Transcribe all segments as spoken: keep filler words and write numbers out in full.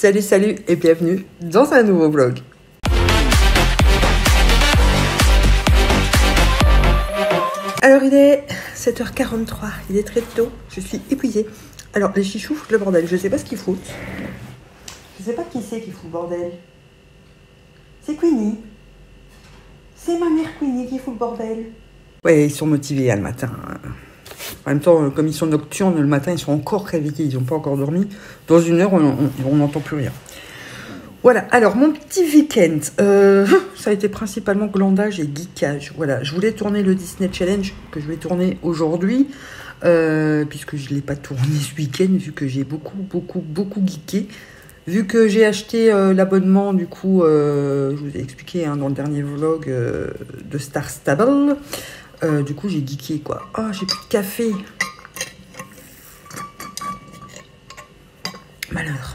Salut salut et bienvenue dans un nouveau vlog. Alors il est sept heures quarante-trois, il est très tôt, je suis épuisée. Alors les chichous foutent le bordel, je sais pas ce qu'ils foutent. Je sais pas qui c'est qui fout le bordel. C'est Queenie. C'est ma mère Queenie qui fout le bordel. Ouais, ils sont motivés hein, le matin. En même temps, comme ils sont nocturnes, le matin, ils sont encore réveillés, ils n'ont pas encore dormi. Dans une heure, on n'entend plus rien. Voilà, alors mon petit week-end, euh, ça a été principalement glandage et geekage. Voilà, je voulais tourner le Disney Challenge que je vais tourner aujourd'hui, euh, puisque je ne l'ai pas tourné ce week-end, vu que j'ai beaucoup, beaucoup, beaucoup geeké. Vu que j'ai acheté euh, l'abonnement, du coup, euh, je vous ai expliqué hein, dans le dernier vlog euh, de Star Stable. Euh, du coup, j'ai geeké, quoi. Oh, j'ai plus de café. Malheur.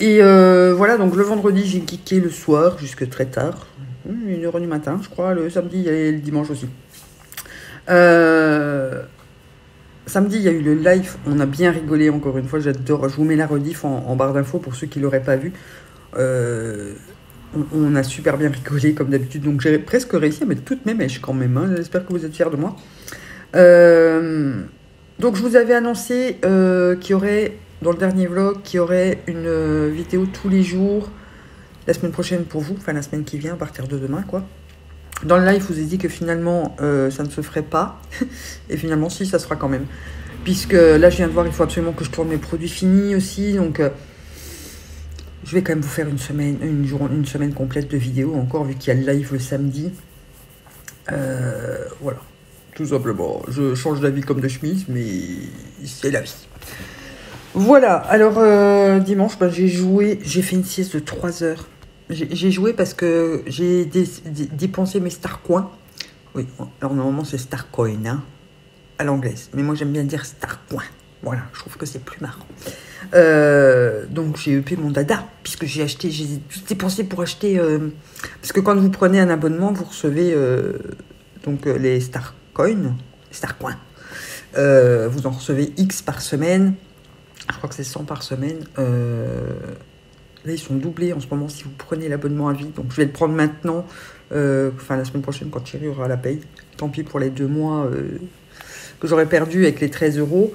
Et euh, voilà, donc le vendredi, j'ai geeké le soir jusque très tard. Une heure du matin, je crois. Le samedi et le dimanche aussi. Euh, samedi, il y a eu le live. On a bien rigolé, encore une fois. J'adore. Je vous mets la rediff en, en barre d'infos pour ceux qui ne l'auraient pas vu. Euh... On a super bien rigolé comme d'habitude, donc j'ai presque réussi à mettre toutes mes mèches quand même. Hein. J'espère que vous êtes fiers de moi. Euh, donc je vous avais annoncé euh, qu'il y aurait, dans le dernier vlog, qu'il y aurait une euh, vidéo tous les jours, la semaine prochaine pour vous, enfin la semaine qui vient, à partir de demain, quoi. Dans le live, je vous ai dit que finalement, euh, ça ne se ferait pas. Et finalement, si, ça se fera quand même. Puisque là, je viens de voir, il faut absolument que je tourne mes produits finis aussi, donc... Euh, je vais quand même vous faire une semaine, une, jour, une semaine complète de vidéos encore, vu qu'il y a le live le samedi. Euh, voilà, tout simplement. Je change d'avis comme de chemise, mais c'est la vie. Voilà, alors euh, dimanche, ben, j'ai joué, j'ai fait une sieste de trois heures. J'ai joué parce que j'ai dépensé mes Star Coin. Oui, alors normalement c'est Star Coin, hein, à l'anglaise. Mais moi j'aime bien dire Star Coin. Voilà, je trouve que c'est plus marrant. Euh, donc j'ai E P mon dada, puisque j'ai acheté, j'ai dépensé pour acheter... Euh, parce que quand vous prenez un abonnement, vous recevez euh, donc les Star Coin, Star Coin. Euh, vous en recevez X par semaine. Je crois que c'est cent par semaine. Euh, là, ils sont doublés en ce moment si vous prenez l'abonnement à vie. Donc je vais le prendre maintenant, euh, enfin la semaine prochaine quand Thierry aura la paye. Tant pis pour les deux mois euh, que j'aurais perdu avec les treize euros.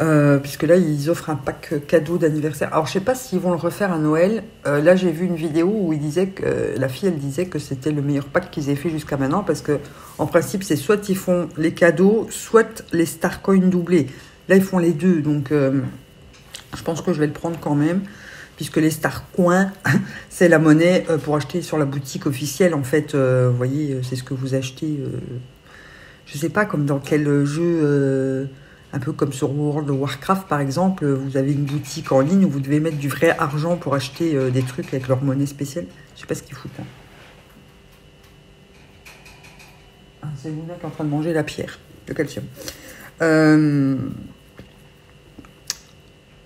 Euh, puisque là ils offrent un pack cadeau d'anniversaire. Alors je sais pas s'ils vont le refaire à Noël. Euh, là j'ai vu une vidéo où ils disaient que euh, la fille elle disait que c'était le meilleur pack qu'ils aient fait jusqu'à maintenant, parce que en principe c'est soit ils font les cadeaux, soit les Star Coin doublés. Là ils font les deux, donc euh, je pense que je vais le prendre quand même, puisque les Star Coin c'est la monnaie euh, pour acheter sur la boutique officielle en fait. Euh, vous voyez, c'est ce que vous achetez. Euh, je sais pas comme dans quel jeu. Euh, Un peu comme sur World of Warcraft, par exemple, vous avez une boutique en ligne où vous devez mettre du vrai argent pour acheter euh, des trucs avec leur monnaie spéciale. Je sais pas ce qu'ils foutent. Hein. Ah, c'est Luna qui est en train de manger la pierre, le calcium. Euh...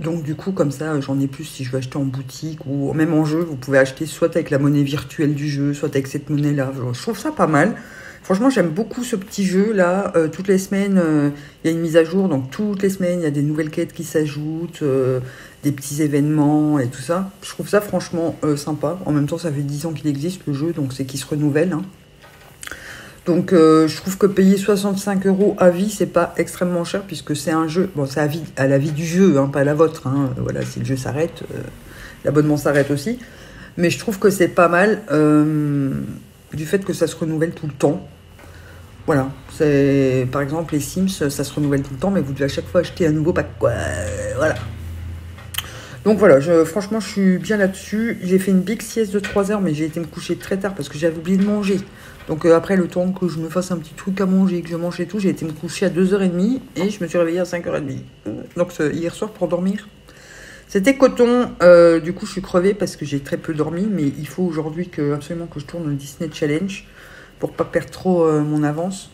Donc du coup, comme ça, j'en ai plus si je veux acheter en boutique ou même en jeu. Vous pouvez acheter soit avec la monnaie virtuelle du jeu, soit avec cette monnaie-là. Je trouve ça pas mal. Franchement, j'aime beaucoup ce petit jeu-là. Euh, toutes les semaines, euh, y a une mise à jour. Donc, toutes les semaines, il y a des nouvelles quêtes qui s'ajoutent, euh, des petits événements et tout ça. Je trouve ça franchement euh, sympa. En même temps, ça fait dix ans qu'il existe, le jeu. Donc, c'est qu'il se renouvelle. Hein. Donc, euh, je trouve que payer soixante-cinq euros à vie, c'est pas extrêmement cher, puisque c'est un jeu... Bon, c'est à, à la vie du jeu, hein, pas à la vôtre. Hein. Voilà, si le jeu s'arrête, euh, l'abonnement s'arrête aussi. Mais je trouve que c'est pas mal... Euh... du fait que ça se renouvelle tout le temps. Voilà, c'est par exemple les Sims, ça se renouvelle tout le temps, mais vous devez à chaque fois acheter un nouveau pack, quoi. Voilà. Donc voilà, je, franchement, je suis bien là-dessus. J'ai fait une big sieste de trois heures, mais j'ai été me coucher très tard parce que j'avais oublié de manger. Donc euh, après, le temps que je me fasse un petit truc à manger, que je mange et tout, j'ai été me coucher à deux heures trente et je me suis réveillée à cinq heures trente. Donc hier soir, pour dormir, c'était coton. Euh, du coup, je suis crevée parce que j'ai très peu dormi, mais il faut aujourd'hui que, absolument que je tourne le Disney Challenge pour pas perdre trop euh, mon avance.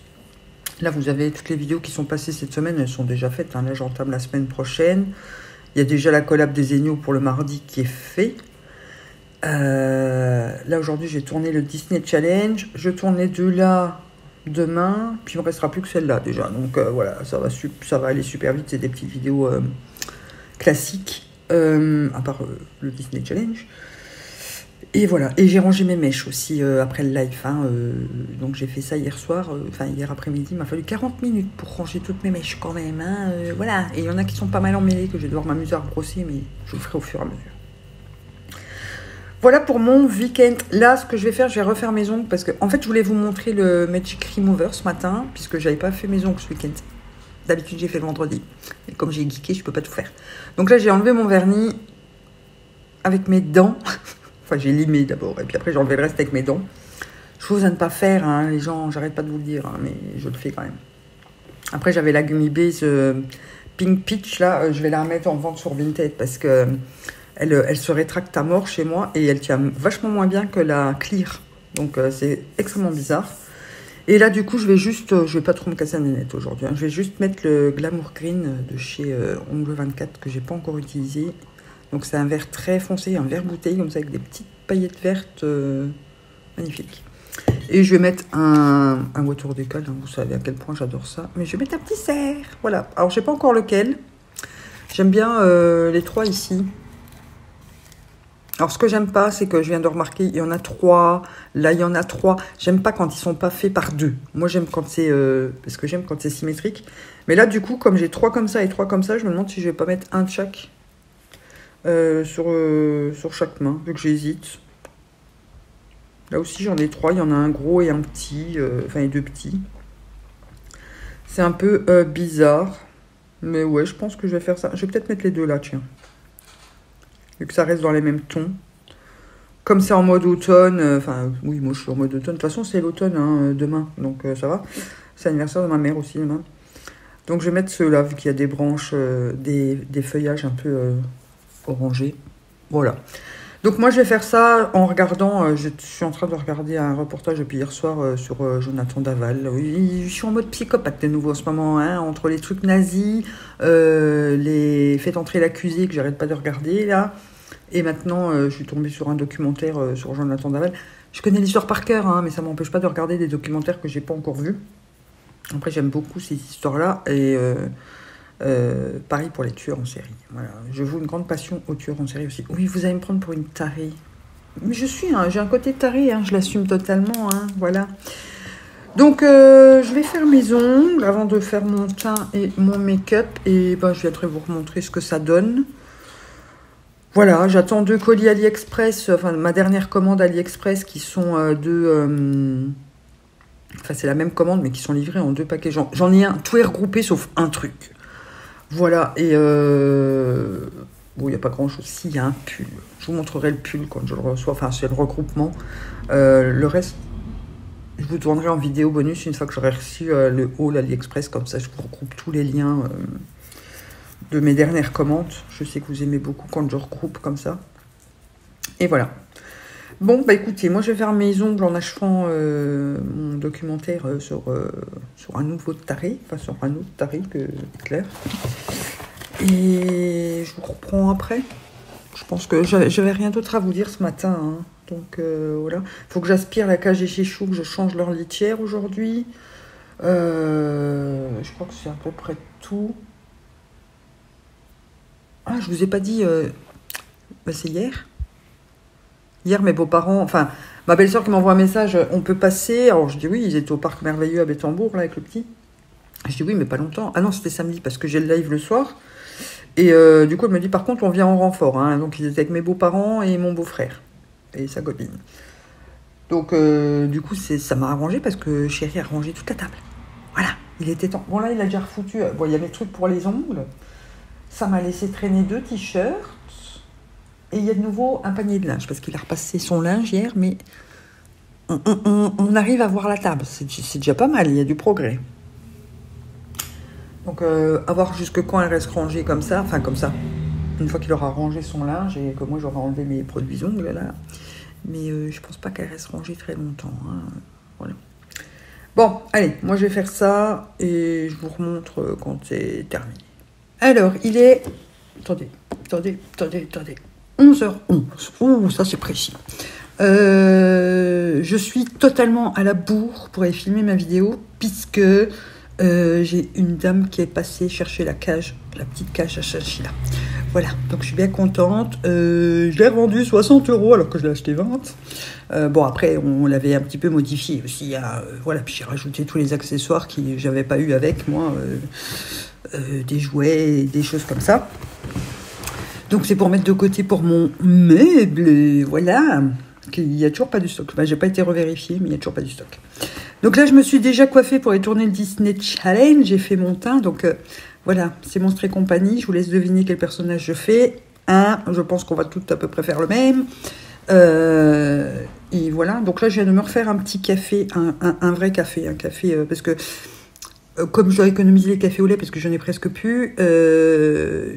Là, vous avez toutes les vidéos qui sont passées cette semaine, elles sont déjà faites. Hein. Là, j'entame la semaine prochaine. Il y a déjà la collab des Enios pour le mardi qui est fait. Euh, là, aujourd'hui, j'ai tourné le Disney Challenge. Je tourne les deux là demain, puis il me restera plus que celle-là déjà. Donc euh, voilà, ça va, ça va aller super vite. C'est des petites vidéos euh, classiques. euh, à part euh, le Disney Challenge. Et voilà, et j'ai rangé mes mèches aussi euh, après le live, hein, euh, donc j'ai fait ça hier soir, enfin euh, hier après-midi, il m'a fallu quarante minutes pour ranger toutes mes mèches quand même, hein, euh, voilà, et il y en a qui sont pas mal emmêlées, que je vais devoir m'amuser à brosser, mais je le ferai au fur et à mesure. Voilà pour mon week-end. Là, ce que je vais faire, je vais refaire mes ongles, parce que, en fait, je voulais vous montrer le Magic Remover ce matin, puisque j'avais pas fait mes ongles ce week-end. D'habitude, j'ai fait vendredi, et comme j'ai geeké, je peux pas tout faire. Donc là, j'ai enlevé mon vernis avec mes dents. Enfin, j'ai limé d'abord, et puis après, j'ai enlevé le reste avec mes dents. Chose à ne pas faire, hein, les gens, j'arrête pas de vous le dire, hein, mais je le fais quand même. Après, j'avais la Gummy Base euh, Pink Peach, là, euh, je vais la remettre en vente sur Vinted, parce que elle, elle se rétracte à mort chez moi, et elle tient vachement moins bien que la Clear. Donc, euh, c'est extrêmement bizarre. Et là, du coup, je vais juste, euh, je vais pas trop me casser un nénette aujourd'hui, hein, je vais juste mettre le Glamour Green de chez euh, Ongle vingt-quatre, que j'ai pas encore utilisé. Donc c'est un vert très foncé, un vert bouteille, comme ça, avec des petites paillettes vertes, euh, magnifiques. Et je vais mettre un, un water decal, hein, vous savez à quel point j'adore ça. Mais je vais mettre un petit cerf, voilà. Alors je sais pas encore lequel, j'aime bien euh, les trois ici. Alors ce que j'aime pas, c'est que je viens de remarquer, il y en a trois, là il y en a trois. J'aime pas quand ils sont pas faits par deux. Moi j'aime quand c'est, euh, parce que j'aime quand c'est symétrique. Mais là du coup, comme j'ai trois comme ça et trois comme ça, je me demande si je vais pas mettre un de chaque. Euh, sur, euh, sur chaque main, vu que j'hésite. Là aussi, j'en ai trois. Il y en a un gros et un petit. Euh, enfin, et deux petits. C'est un peu euh, bizarre. Mais ouais, je pense que je vais faire ça. Je vais peut-être mettre les deux là, tiens. Vu que ça reste dans les mêmes tons. Comme c'est en mode automne. Enfin, euh, oui, moi, je suis en mode automne. De toute façon, c'est l'automne, hein, demain. Donc, euh, ça va. C'est l'anniversaire de ma mère aussi, demain. Donc, je vais mettre ceux-là, vu qu'il y a des branches, euh, des, des feuillages un peu... Euh, orangé. Voilà. Donc moi je vais faire ça en regardant, euh, je suis en train de regarder un reportage depuis hier soir euh, sur euh, Jonathan Daval. Oui, je suis en mode psychopathe de nouveau en ce moment, hein, entre les trucs nazis, euh, les Faites entrer l'accusé que j'arrête pas de regarder là, et maintenant euh, je suis tombée sur un documentaire euh, sur Jonathan Daval. Je connais l'histoire par cœur, hein, mais ça m'empêche pas de regarder des documentaires que j'ai pas encore vus. Après j'aime beaucoup ces histoires-là et... Euh, Euh, pareil pour les tueurs en série. Voilà. Je voue une grande passion aux tueurs en série aussi. Oui, vous allez me prendre pour une tarée. Mais je suis, hein, j'ai un côté tarée, hein, je l'assume totalement. Hein, voilà. Donc, euh, je vais faire mes ongles avant de faire mon teint et mon make-up. Et ben, je viendrai vous remontrer ce que ça donne. Voilà, j'attends deux colis AliExpress, enfin, ma dernière commande AliExpress qui sont euh, de... Euh, enfin, c'est la même commande, mais qui sont livrés en deux paquets. J'en ai un, tout est regroupé sauf un truc. Voilà, et euh... bon, il n'y a pas grand-chose. Si, il y a un pull. Je vous montrerai le pull quand je le reçois. Enfin, c'est le regroupement. Euh, le reste, je vous tournerai en vidéo bonus une fois que j'aurai reçu euh, le haul AliExpress. Comme ça, je vous regroupe tous les liens euh, de mes dernières commandes. Je sais que vous aimez beaucoup quand je regroupe comme ça. Et voilà. Bon, bah écoutez, moi, je vais faire mes ongles en achevant euh, mon documentaire euh, sur, euh, sur un nouveau taré, enfin, sur un autre taré que Hitler. Et je vous reprends après. Je pense que j'avais rien d'autre à vous dire ce matin, hein. Donc, euh, voilà. Il faut que j'aspire la cage des chichous, que je change leur litière aujourd'hui. Euh, je crois que c'est à peu près tout. Ah, je vous ai pas dit... Euh... Bah, c'est hier. Hier, mes beaux-parents, enfin, ma belle-sœur qui m'envoie un message, on peut passer. Alors, je dis oui, ils étaient au Parc Merveilleux à Bettembourg, là, avec le petit. Je dis oui, mais pas longtemps. Ah non, c'était samedi, parce que j'ai le live le soir. Et euh, du coup, elle me dit, par contre, on vient en renfort. Hein. Donc, ils étaient avec mes beaux-parents et mon beau-frère et sa copine. Donc, euh, du coup, ça m'a arrangé parce que chérie a rangé toute la table. Voilà, il était temps. Bon, là, il a déjà refoutu. Bon, il y avait le truc pour les ongles. Ça m'a laissé traîner deux t-shirts. Et il y a de nouveau un panier de linge, parce qu'il a repassé son linge hier, mais on, on, on arrive à voir la table. C'est déjà pas mal, il y a du progrès. Donc, euh, à voir jusque quand elle reste rangée comme ça, enfin comme ça, une fois qu'il aura rangé son linge et que moi j'aurai enlevé mes produits ongles, là. Mais euh, je pense pas qu'elle reste rangée très longtemps. Hein. Voilà. Bon, allez, moi je vais faire ça, et je vous remontre quand c'est terminé. Alors, il est... Attendez, attendez, attendez, attendez. onze heures onze, oh, ça c'est précis. Euh, je suis totalement à la bourre pour aller filmer ma vidéo, puisque euh, j'ai une dame qui est passée chercher la cage, la petite cage à chinchilla. Voilà, donc je suis bien contente. Euh, je l'ai vendu soixante euros alors que je l'ai acheté vingt. Euh, bon, après, on l'avait un petit peu modifié aussi. Hein, euh, voilà, puis j'ai rajouté tous les accessoires que j'avais pas eu avec, moi. Euh, euh, des jouets, des choses comme ça. Donc, c'est pour mettre de côté pour mon meuble. Voilà, il n'y a toujours pas du stock. Ben, j'ai pas été revérifiée, mais il n'y a toujours pas du stock. Donc là, je me suis déjà coiffée pour aller tourner le Disney Challenge. J'ai fait mon teint, donc... Euh, Voilà, c'est Monstres et Compagnie. Je vous laisse deviner quel personnage je fais. Un, je pense qu'on va toutes à peu près faire le même. Euh, et voilà. Donc là, je viens de me refaire un petit café, un, un, un vrai café. Un café, euh, parce que, euh, comme je dois économiser les cafés au lait, parce que j'en ai presque plus, euh,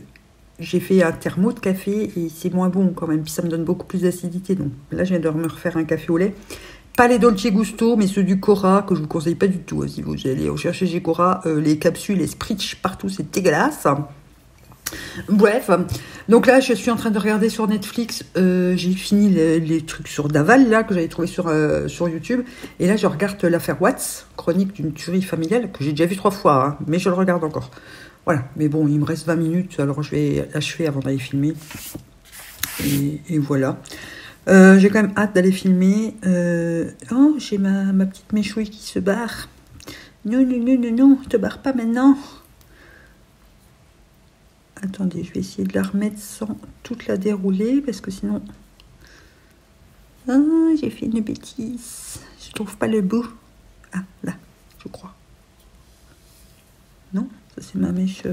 j'ai fait un thermo de café et c'est moins bon quand même. Puis ça me donne beaucoup plus d'acidité. Donc là, je viens de me refaire un café au lait. Pas les Dolce Gusto, mais ceux du Cora, que je vous conseille pas du tout. Hein, si vous allez rechercher chez Cora, euh, les capsules, les spritz partout, c'est dégueulasse. Bref, donc là, je suis en train de regarder sur Netflix. Euh, j'ai fini les, les trucs sur Daval, là, que j'avais trouvé sur, euh, sur YouTube. Et là, je regarde L'affaire Watts, chronique d'une tuerie familiale, que j'ai déjà vu trois fois, hein, mais je le regarde encore. Voilà, mais bon, il me reste vingt minutes, alors je vais l'achever avant d'aller filmer. Et, et voilà. Euh, j'ai quand même hâte d'aller filmer. Euh... Oh, j'ai ma, ma petite méchouille qui se barre. Non, non, non, non, non, te barre pas maintenant. Attendez, je vais essayer de la remettre sans toute la dérouler, parce que sinon... Oh, j'ai fait une bêtise. Je trouve pas le bout. Ah, là, je crois. Non, ça c'est ma mèche...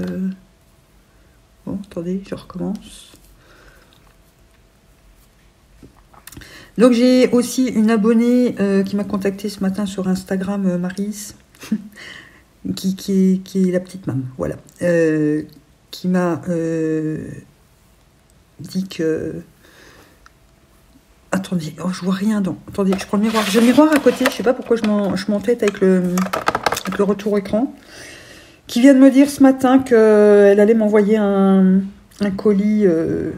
Bon, attendez, je recommence. Donc, j'ai aussi une abonnée euh, qui m'a contactée ce matin sur Instagram, euh, Maryse, qui, qui, est, qui est la petite maman, voilà, euh, qui m'a euh, dit que... Attendez, oh, je vois rien, donc. Attendez, je prends le miroir. J'ai le miroir à côté, je ne sais pas pourquoi je m'entête avec le, avec le retour écran, qui vient de me dire ce matin qu'elle allait m'envoyer un, un colis... Euh,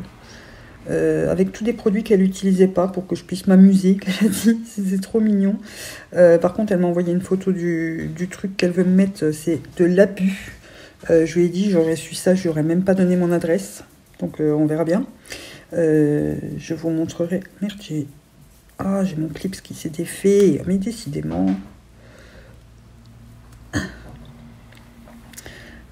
Euh, avec tous des produits qu'elle n'utilisait pas pour que je puisse m'amuser, qu'elle a dit, c'était trop mignon. Euh, par contre, elle m'a envoyé une photo du, du truc qu'elle veut me mettre, c'est de l'abus. Euh, je lui ai dit, j'aurais su ça, je n'aurais même pas donné mon adresse, donc euh, on verra bien. Euh, je vous montrerai... Merde, j'ai... Ah, j'ai mon clips qui s'est défait, mais décidément...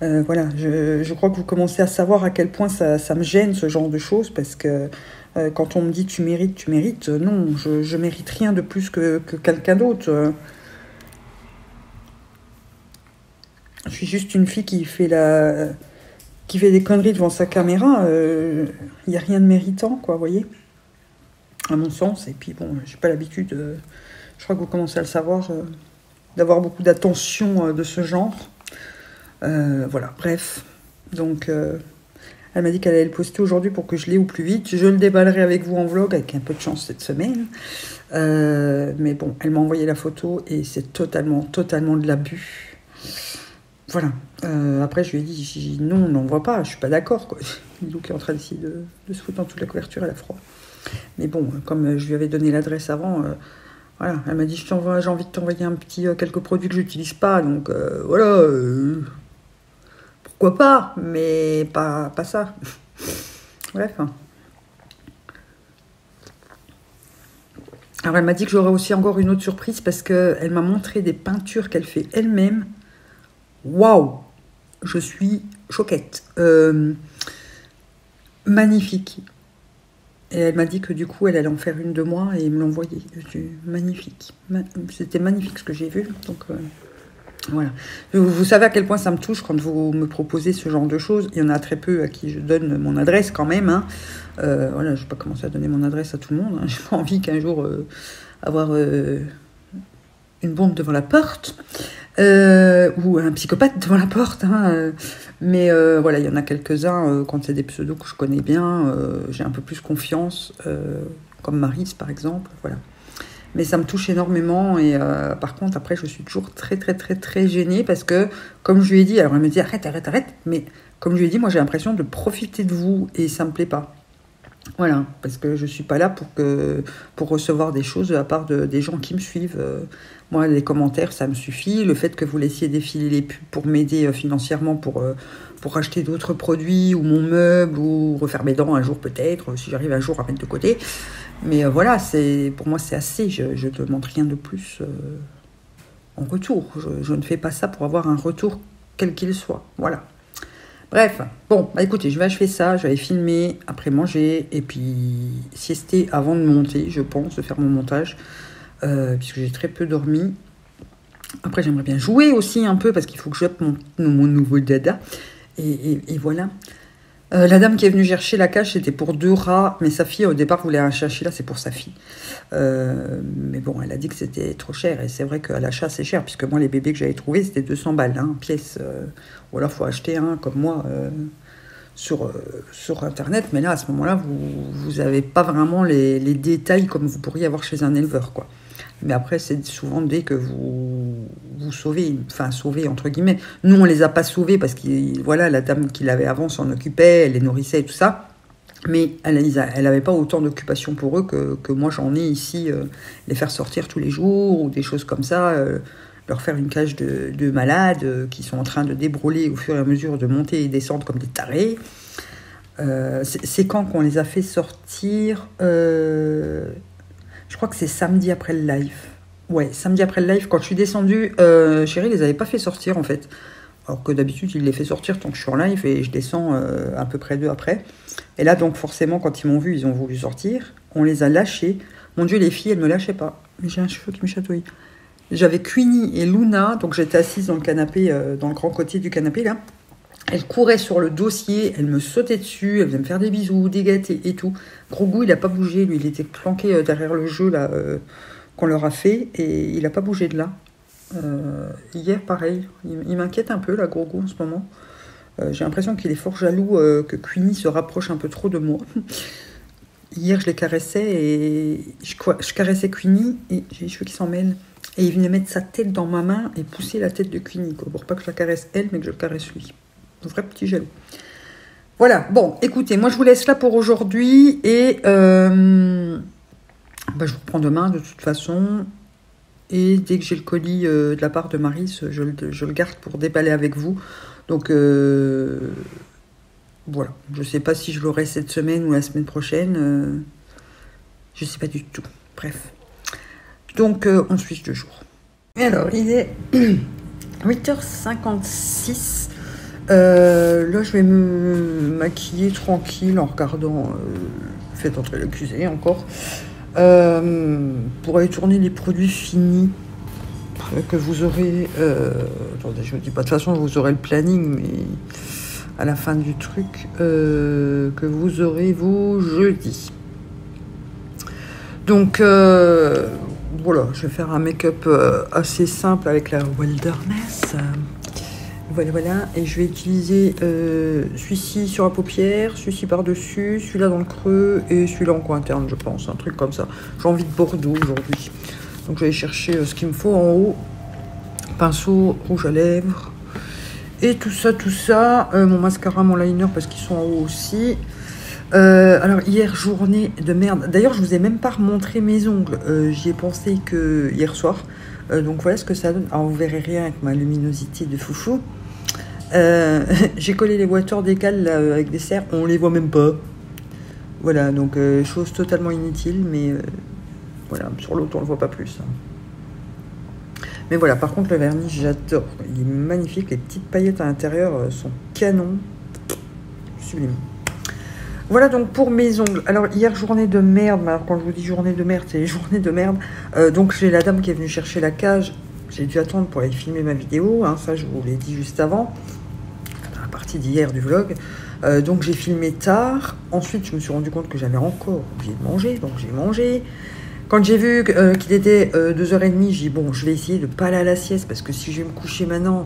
Euh, voilà, je, je crois que vous commencez à savoir à quel point ça, ça me gêne ce genre de choses, parce que euh, quand on me dit tu mérites, tu mérites, non, je, je mérite rien de plus que, que quelqu'un d'autre. Je suis juste une fille qui fait la, qui fait des conneries devant sa caméra, il euh, n'y a rien de méritant, quoi, vous voyez, à mon sens, et puis bon, j'ai pas l'habitude, euh, je crois que vous commencez à le savoir, euh, d'avoir beaucoup d'attention euh, de ce genre. Euh, voilà, bref, donc euh, elle m'a dit qu'elle allait le poster aujourd'hui pour que je l'aie au plus vite. Je le déballerai avec vous en vlog, avec un peu de chance cette semaine, euh, mais bon, elle m'a envoyé la photo et c'est totalement, totalement de l'abus. Voilà, euh, après je lui ai dit, j'ai dit non, on n'en voit pas, je suis pas d'accord, quoi. Donc, il est en train d'essayer de, de se foutre dans toute la couverture, elle a froid, mais bon, comme je lui avais donné l'adresse avant, euh, voilà, elle m'a dit j'ai envie de t'envoyer un petit euh, quelques produits que j'utilise pas, donc euh, voilà, euh... pourquoi pas, mais pas, pas ça. Bref. Alors, elle m'a dit que j'aurais aussi encore une autre surprise parce qu'elle m'a montré des peintures qu'elle fait elle-même. Waouh! Je suis choquette. Euh, magnifique. Et elle m'a dit que du coup, elle allait en faire une de moi et me l'envoyer. Magnifique. C'était magnifique ce que j'ai vu. Donc... Euh... Voilà. Vous, vous savez à quel point ça me touche quand vous me proposez ce genre de choses. Il y en a très peu à qui je donne mon adresse quand même. Hein. Euh, voilà, je ne vais pas commencer à donner mon adresse à tout le monde. Hein. J'ai pas envie qu'un jour euh, avoir euh, une bombe devant la porte euh, ou un psychopathe devant la porte. Hein. Mais euh, voilà, il y en a quelques-uns. Euh, quand c'est des pseudos que je connais bien, euh, j'ai un peu plus confiance, euh, comme Maryse par exemple. Voilà. Mais ça me touche énormément et euh, par contre, après, je suis toujours très, très, très, très gênée parce que, comme je lui ai dit, alors elle me dit « arrête, arrête, arrête », mais comme je lui ai dit, moi, j'ai l'impression de profiter de vous et ça me plaît pas. Voilà, parce que je ne suis pas là pour, que, pour recevoir des choses à part de, des gens qui me suivent. Euh, moi, les commentaires, ça me suffit. Le fait que vous laissiez défiler les pubs pour m'aider euh, financièrement pour, euh, pour acheter d'autres produits ou mon meuble ou refaire mes dents un jour peut-être, si j'arrive un jour à mettre de côté. Mais euh, voilà, pour moi, c'est assez. Je ne demande rien de plus euh, en retour. Je, je ne fais pas ça pour avoir un retour quel qu'il soit. Voilà. Bref, bon, bah écoutez, je vais achever ça, je vais filmer, après manger, et puis siester avant de monter, je pense, de faire mon montage, euh, puisque j'ai très peu dormi. Après, j'aimerais bien jouer aussi un peu, parce qu'il faut que je up mon, mon nouveau dada, et, et, et voilà. Euh, la dame qui est venue chercher la cage, c'était pour deux rats, mais sa fille, au départ, voulait un chinchilla, c'est pour sa fille. Euh, mais bon, elle a dit que c'était trop cher, et c'est vrai qu'à l'achat, c'est cher, puisque moi, les bébés que j'avais trouvés, c'était deux cents balles, hein, pièce. Euh, ou alors, il faut acheter un, comme moi, euh, sur, euh, sur Internet, mais là, à ce moment-là, vous n'avez pas vraiment les, les détails comme vous pourriez avoir chez un éleveur, quoi. Mais après, c'est souvent dès que vous, vous sauvez, enfin, sauvez, entre guillemets. Nous, on ne les a pas sauvés parce que, voilà, la dame qui l'avait avant s'en occupait, elle les nourrissait et tout ça. Mais elle n'avait pas autant d'occupation pour eux que, que moi, j'en ai ici. Euh, les faire sortir tous les jours ou des choses comme ça. Euh, leur faire une cage de, de malades euh, qui sont en train de débrouiller au fur et à mesure de monter et descendre comme des tarés. Euh, c'est quand qu'on les a fait sortir euh... Je crois que c'est samedi après le live. Ouais, samedi après le live, quand je suis descendue, euh, chérie, ils les avaient pas fait sortir, en fait. Alors que d'habitude, il les fait sortir tant que je suis en live et je descends euh, à peu près deux après. Et là, donc, forcément, quand ils m'ont vu, ils ont voulu sortir. On les a lâchés. Mon Dieu, les filles, elles ne me lâchaient pas. J'ai un cheveu qui me chatouille. J'avais Queenie et Luna, donc j'étais assise dans le canapé, euh, dans le grand côté du canapé, là. Elle courait sur le dossier, elle me sautait dessus, elle venait me faire des bisous, des gâtés et tout. Grogu, il n'a pas bougé, lui, il était planqué derrière le jeu là euh, qu'on leur a fait et il n'a pas bougé de là. Euh, hier, pareil, il, il m'inquiète un peu, là, Grogu, en ce moment. Euh, J'ai l'impression qu'il est fort jaloux euh, que Queenie se rapproche un peu trop de moi. Hier, je les caressais et je, quoi, je caressais Queenie et j'ai les cheveux qui s'en mêlent. Et il venait mettre sa tête dans ma main et pousser la tête de Queenie, quoi, pour pas que je la caresse elle, mais que je le caresse lui. Vrai petit jaloux. Voilà, bon, écoutez, moi je vous laisse là pour aujourd'hui et euh, bah, je vous reprends demain de toute façon. Et dès que j'ai le colis euh, de la part de Maryse, je, je le garde pour déballer avec vous. Donc euh, voilà, je ne sais pas si je l'aurai cette semaine ou la semaine prochaine. Euh, je ne sais pas du tout. Bref. Donc euh, on switch de jour. Et alors, il est huit heures cinquante-six. Euh, là, je vais me maquiller tranquille en regardant euh, Faites entrer l'accusé encore euh, pour aller tourner les produits finis euh, que vous aurez. Euh, attendez, je ne dis pas de toute façon, vous aurez le planning, mais à la fin du truc euh, que vous aurez vous jeudi. Donc euh, voilà, je vais faire un make-up euh, assez simple avec la Wilderness. Voilà, voilà, et je vais utiliser euh, celui-ci sur la paupière, celui-ci par-dessus, celui-là dans le creux et celui-là en coin interne, je pense, un truc comme ça. J'ai envie de Bordeaux aujourd'hui. Donc, je vais chercher euh, ce qu'il me faut en haut. Pinceau, rouge à lèvres. Et tout ça, tout ça. Euh, mon mascara, mon liner, parce qu'ils sont en haut aussi. Euh, alors, hier, journée de merde. D'ailleurs, je vous ai même pas remontré mes ongles. Euh, j'y ai pensé que hier soir. Euh, donc, voilà ce que ça donne. Alors, vous verrez rien avec ma luminosité de foufou. Euh, j'ai collé les water décales là, avec des serres, on les voit même pas. Voilà, donc euh, chose totalement inutile, mais euh, voilà, sur l'autre on le voit pas plus. Hein. Mais voilà, par contre le vernis j'adore, il est magnifique, les petites paillettes à l'intérieur euh, sont canon, sublime. Voilà donc pour mes ongles. Alors hier journée de merde, alors quand je vous dis journée de merde, c'est journée de merde. Euh, donc j'ai la dame qui est venue chercher la cage. J'ai dû attendre pour aller filmer ma vidéo, hein, ça je vous l'ai dit juste avant, dans la partie d'hier du vlog. Euh, donc j'ai filmé tard, ensuite je me suis rendu compte que j'avais encore oublié de manger, donc j'ai mangé. Quand j'ai vu euh, qu'il était euh, deux heures trente, j'ai dit bon, je vais essayer de ne pas aller à la sieste, parce que si je vais me coucher maintenant,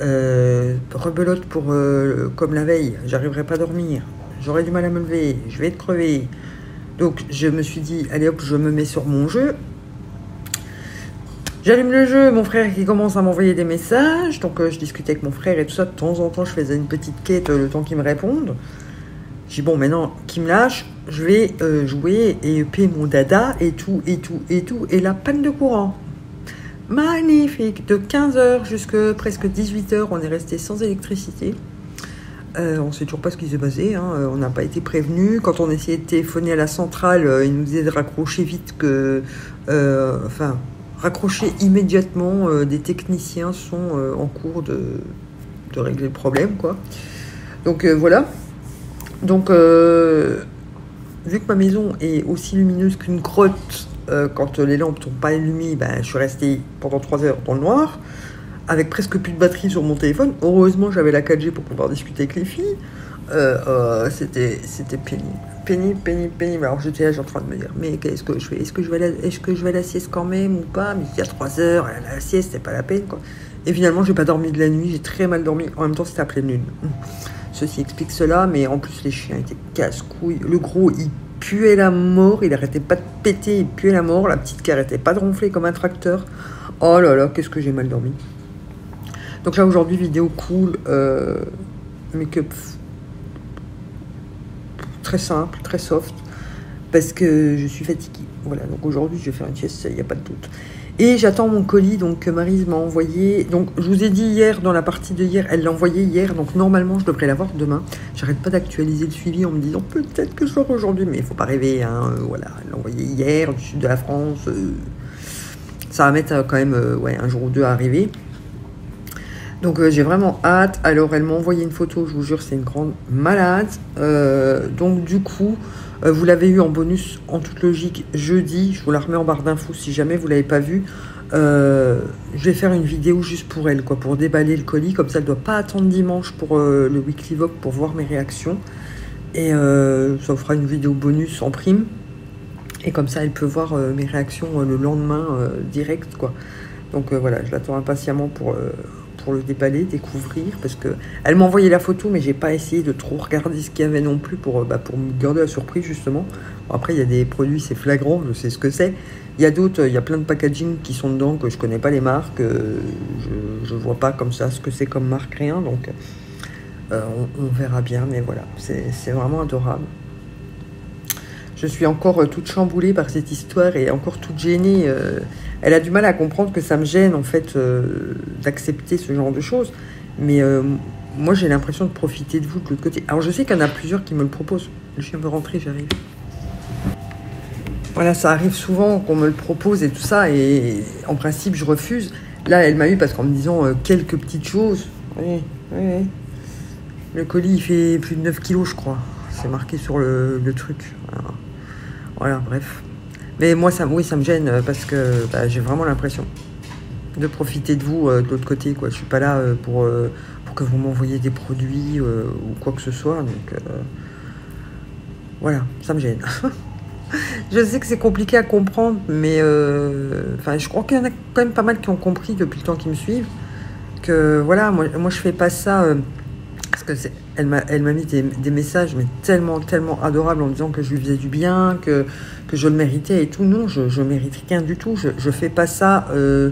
euh, rebelote pour, euh, comme la veille, j'arriverai pas à dormir, j'aurai du mal à me lever, je vais être crevée. Donc je me suis dit, allez hop, je me mets sur mon jeu. J'allume le jeu, mon frère qui commence à m'envoyer des messages, donc euh, je discutais avec mon frère et tout ça, de temps en temps je faisais une petite quête euh, le temps qu'il me réponde. J'ai dit, bon, maintenant qu'il me lâche, je vais euh, jouer et payer mon dada et tout, et tout, et tout. Et la panne de courant. Magnifique. De quinze heures jusqu'à presque dix-huit heures, on est resté sans électricité. Euh, on ne sait toujours pas ce qui s'est passé, hein. On n'a pas été prévenus. Quand on essayait de téléphoner à la centrale, euh, ils nous disaient de raccrocher vite que... Euh, enfin, raccrocher immédiatement. Euh, des techniciens sont euh, en cours de, de régler le problème, quoi. Donc, euh, voilà. Donc, euh, vu que ma maison est aussi lumineuse qu'une grotte, euh, quand les lampes ne sont pas allumées, ben, je suis restée pendant trois heures dans le noir, avec presque plus de batterie sur mon téléphone. Heureusement, j'avais la quatre G pour pouvoir discuter avec les filles. Euh, euh, C'était pénible. Pénible, pénible, pénible. Alors, j'étais là, j'étais en train de me dire, mais qu'est-ce que je fais? Est-ce que je vais à la, est-ce que je vais à la sieste quand même ou pas? Mais il y a trois heures, la sieste, c'est pas la peine, quoi. Et finalement, j'ai pas dormi de la nuit. J'ai très mal dormi. En même temps, c'était à pleine lune. Ceci explique cela, mais en plus, les chiens étaient casse-couilles. Le gros, il puait la mort. Il arrêtait pas de péter, il puait la mort. La petite qui arrêtait pas de ronfler comme un tracteur. Oh là là, qu'est-ce que j'ai mal dormi. Donc là, aujourd'hui, vidéo cool, euh, make-up très simple, très soft, parce que je suis fatiguée. Voilà, donc aujourd'hui, je vais faire une sieste, il n'y a pas de doute. Et j'attends mon colis, donc que Maryse m'a envoyé. Donc, je vous ai dit hier, dans la partie de hier, elle l'a envoyé hier, donc normalement, je devrais l'avoir demain. J'arrête pas d'actualiser le suivi en me disant, peut-être que je l'aurai aujourd'hui, mais il ne faut pas rêver, hein, euh, voilà. Elle l'a envoyé hier, du sud de la France. Euh, ça va mettre euh, quand même euh, ouais, un jour ou deux à arriver. Donc euh, j'ai vraiment hâte. Alors elle m'a envoyé une photo, je vous jure, c'est une grande malade. Euh, donc du coup, euh, vous l'avez eu en bonus, en toute logique, jeudi. Je vous la remets en barre d'infos si jamais vous ne l'avez pas vue. Euh, je vais faire une vidéo juste pour elle, quoi, pour déballer le colis. Comme ça, elle ne doit pas attendre dimanche pour euh, le weekly vlog pour voir mes réactions. Et euh, ça vous fera une vidéo bonus en prime. Et comme ça, elle peut voir euh, mes réactions euh, le lendemain euh, direct, quoi. Donc euh, voilà, je l'attends impatiemment pour... Euh, pour le déballer, découvrir, parce que elle m'a envoyé la photo, mais j'ai pas essayé de trop regarder ce qu'il y avait non plus pour, bah, pour me garder la surprise, justement. Bon, après, il y a des produits, c'est flagrant, je sais ce que c'est. Il y a d'autres, il y a plein de packaging qui sont dedans, que je connais pas les marques, je, je vois pas comme ça ce que c'est comme marque, rien, donc euh, on, on verra bien, mais voilà, c'est vraiment adorable. Je suis encore toute chamboulée par cette histoire et encore toute gênée. Euh, elle a du mal à comprendre que ça me gêne, en fait, euh, d'accepter ce genre de choses. Mais euh, moi, j'ai l'impression de profiter de vous de l'autre côté. Alors, je sais qu'il y en a plusieurs qui me le proposent. Le chien veut rentrer, j'arrive. Voilà, ça arrive souvent qu'on me le propose et tout ça. Et en principe, je refuse. Là, elle m'a eu parce qu'en me disant euh, quelques petites choses. Oui, oui, oui. Le colis, il fait plus de neuf kilos, je crois. C'est marqué sur le, le truc. Alors, voilà, bref. Mais moi, ça, oui, ça me gêne parce que bah, j'ai vraiment l'impression de profiter de vous euh, de l'autre côté, quoi. Je suis pas là euh, pour, euh, pour que vous m'envoyiez des produits euh, ou quoi que ce soit. Donc, euh, voilà, ça me gêne. Je sais que c'est compliqué à comprendre, mais euh, je crois qu'il y en a quand même pas mal qui ont compris depuis le temps qu'ils me suivent que, voilà, moi, moi je fais pas ça... Euh, parce que c'est... Elle m'a mis des, des messages mais tellement, tellement adorables en disant que je lui faisais du bien, que, que je le méritais et tout. Non, je ne mérite rien du tout. Je ne fais pas ça euh,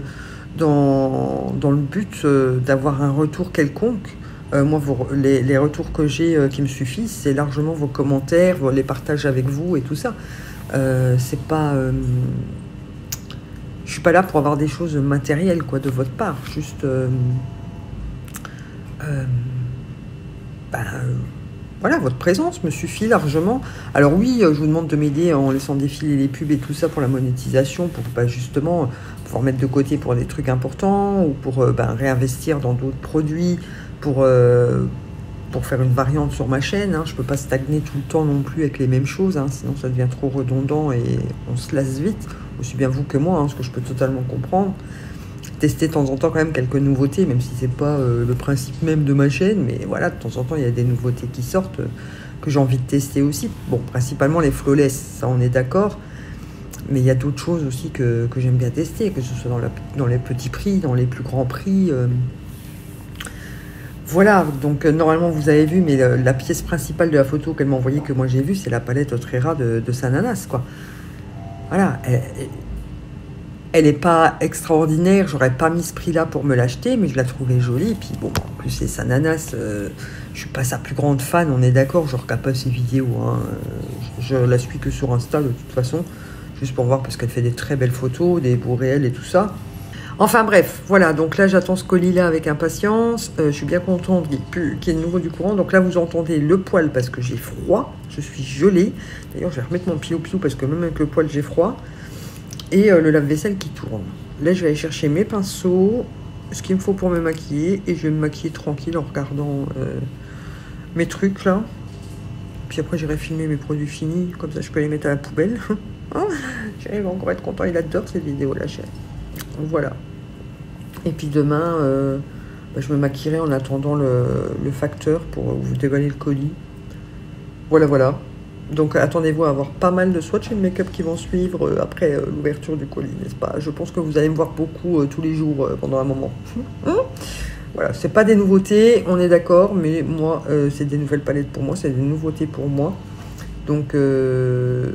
dans, dans le but euh, d'avoir un retour quelconque. Euh, moi, vous, les, les retours que j'ai euh, qui me suffisent, c'est largement vos commentaires, vos, les partages avec vous et tout ça. Euh, c'est pas, euh, je ne suis pas là pour avoir des choses matérielles, quoi, de votre part. Juste... Euh, euh, Ben, euh, voilà, votre présence me suffit largement. Alors oui, euh, je vous demande de m'aider en laissant défiler les pubs et tout ça pour la monétisation, pour bah, justement pouvoir mettre de côté pour des trucs importants ou pour euh, ben, réinvestir dans d'autres produits, pour, euh, pour faire une variante sur ma chaîne. Hein. Je ne peux pas stagner tout le temps non plus avec les mêmes choses, hein, sinon ça devient trop redondant et on se lasse vite, aussi bien vous que moi, hein, ce que je peux totalement comprendre. Tester de temps en temps quand même quelques nouveautés, même si c'est pas euh, le principe même de ma chaîne, mais voilà, de temps en temps il y a des nouveautés qui sortent euh, que j'ai envie de tester aussi. Bon, principalement les Flawless, ça on est d'accord, mais il y a d'autres choses aussi que, que j'aime bien tester, que ce soit dans, la, dans les petits prix, dans les plus grands prix. Euh... Voilà, donc euh, normalement vous avez vu, mais euh, la pièce principale de la photo qu'elle m'a envoyée, que moi j'ai vue, c'est la palette Otrera de, de Sananas, quoi. Voilà, elle, elle... Elle n'est pas extraordinaire, j'aurais pas mis ce prix-là pour me l'acheter, mais je la trouvais jolie. Et puis bon, en plus c'est Sananas, euh, Je suis pas sa plus grande fan, on est d'accord, je regarde pas ses vidéos, hein. Je, je la suis que sur Insta de toute façon, juste pour voir parce qu'elle fait des très belles photos, des beaux réels et tout ça. Enfin bref, voilà, donc là j'attends ce colis là avec impatience, euh, je suis bien contente qu'il y ait de nouveau du courant. Donc là vous entendez le poêle parce que j'ai froid, je suis gelée, d'ailleurs je vais remettre mon pilou-pilou parce que même avec le poêle j'ai froid, et euh, le lave-vaisselle qui tourne. Là je vais aller chercher mes pinceaux, ce qu'il me faut pour me maquiller, et je vais me maquiller tranquille en regardant euh, mes trucs là, puis après j'irai filmer mes produits finis, comme ça je peux les mettre à la poubelle. J'arrive encore à être content, il adore cette vidéo là, chérie. Voilà. Et puis demain, euh, bah, je me maquillerai en attendant le, le facteur pour vous déballer le colis. Voilà, voilà. Donc attendez-vous à avoir pas mal de swatchs et de make-up qui vont suivre euh, après euh, l'ouverture du colis, n'est-ce pas? Je pense que vous allez me voir beaucoup euh, tous les jours euh, pendant un moment. Mmh. Voilà, c'est pas des nouveautés, on est d'accord, mais moi, euh, c'est des nouvelles palettes pour moi, c'est des nouveautés pour moi. Donc... Euh...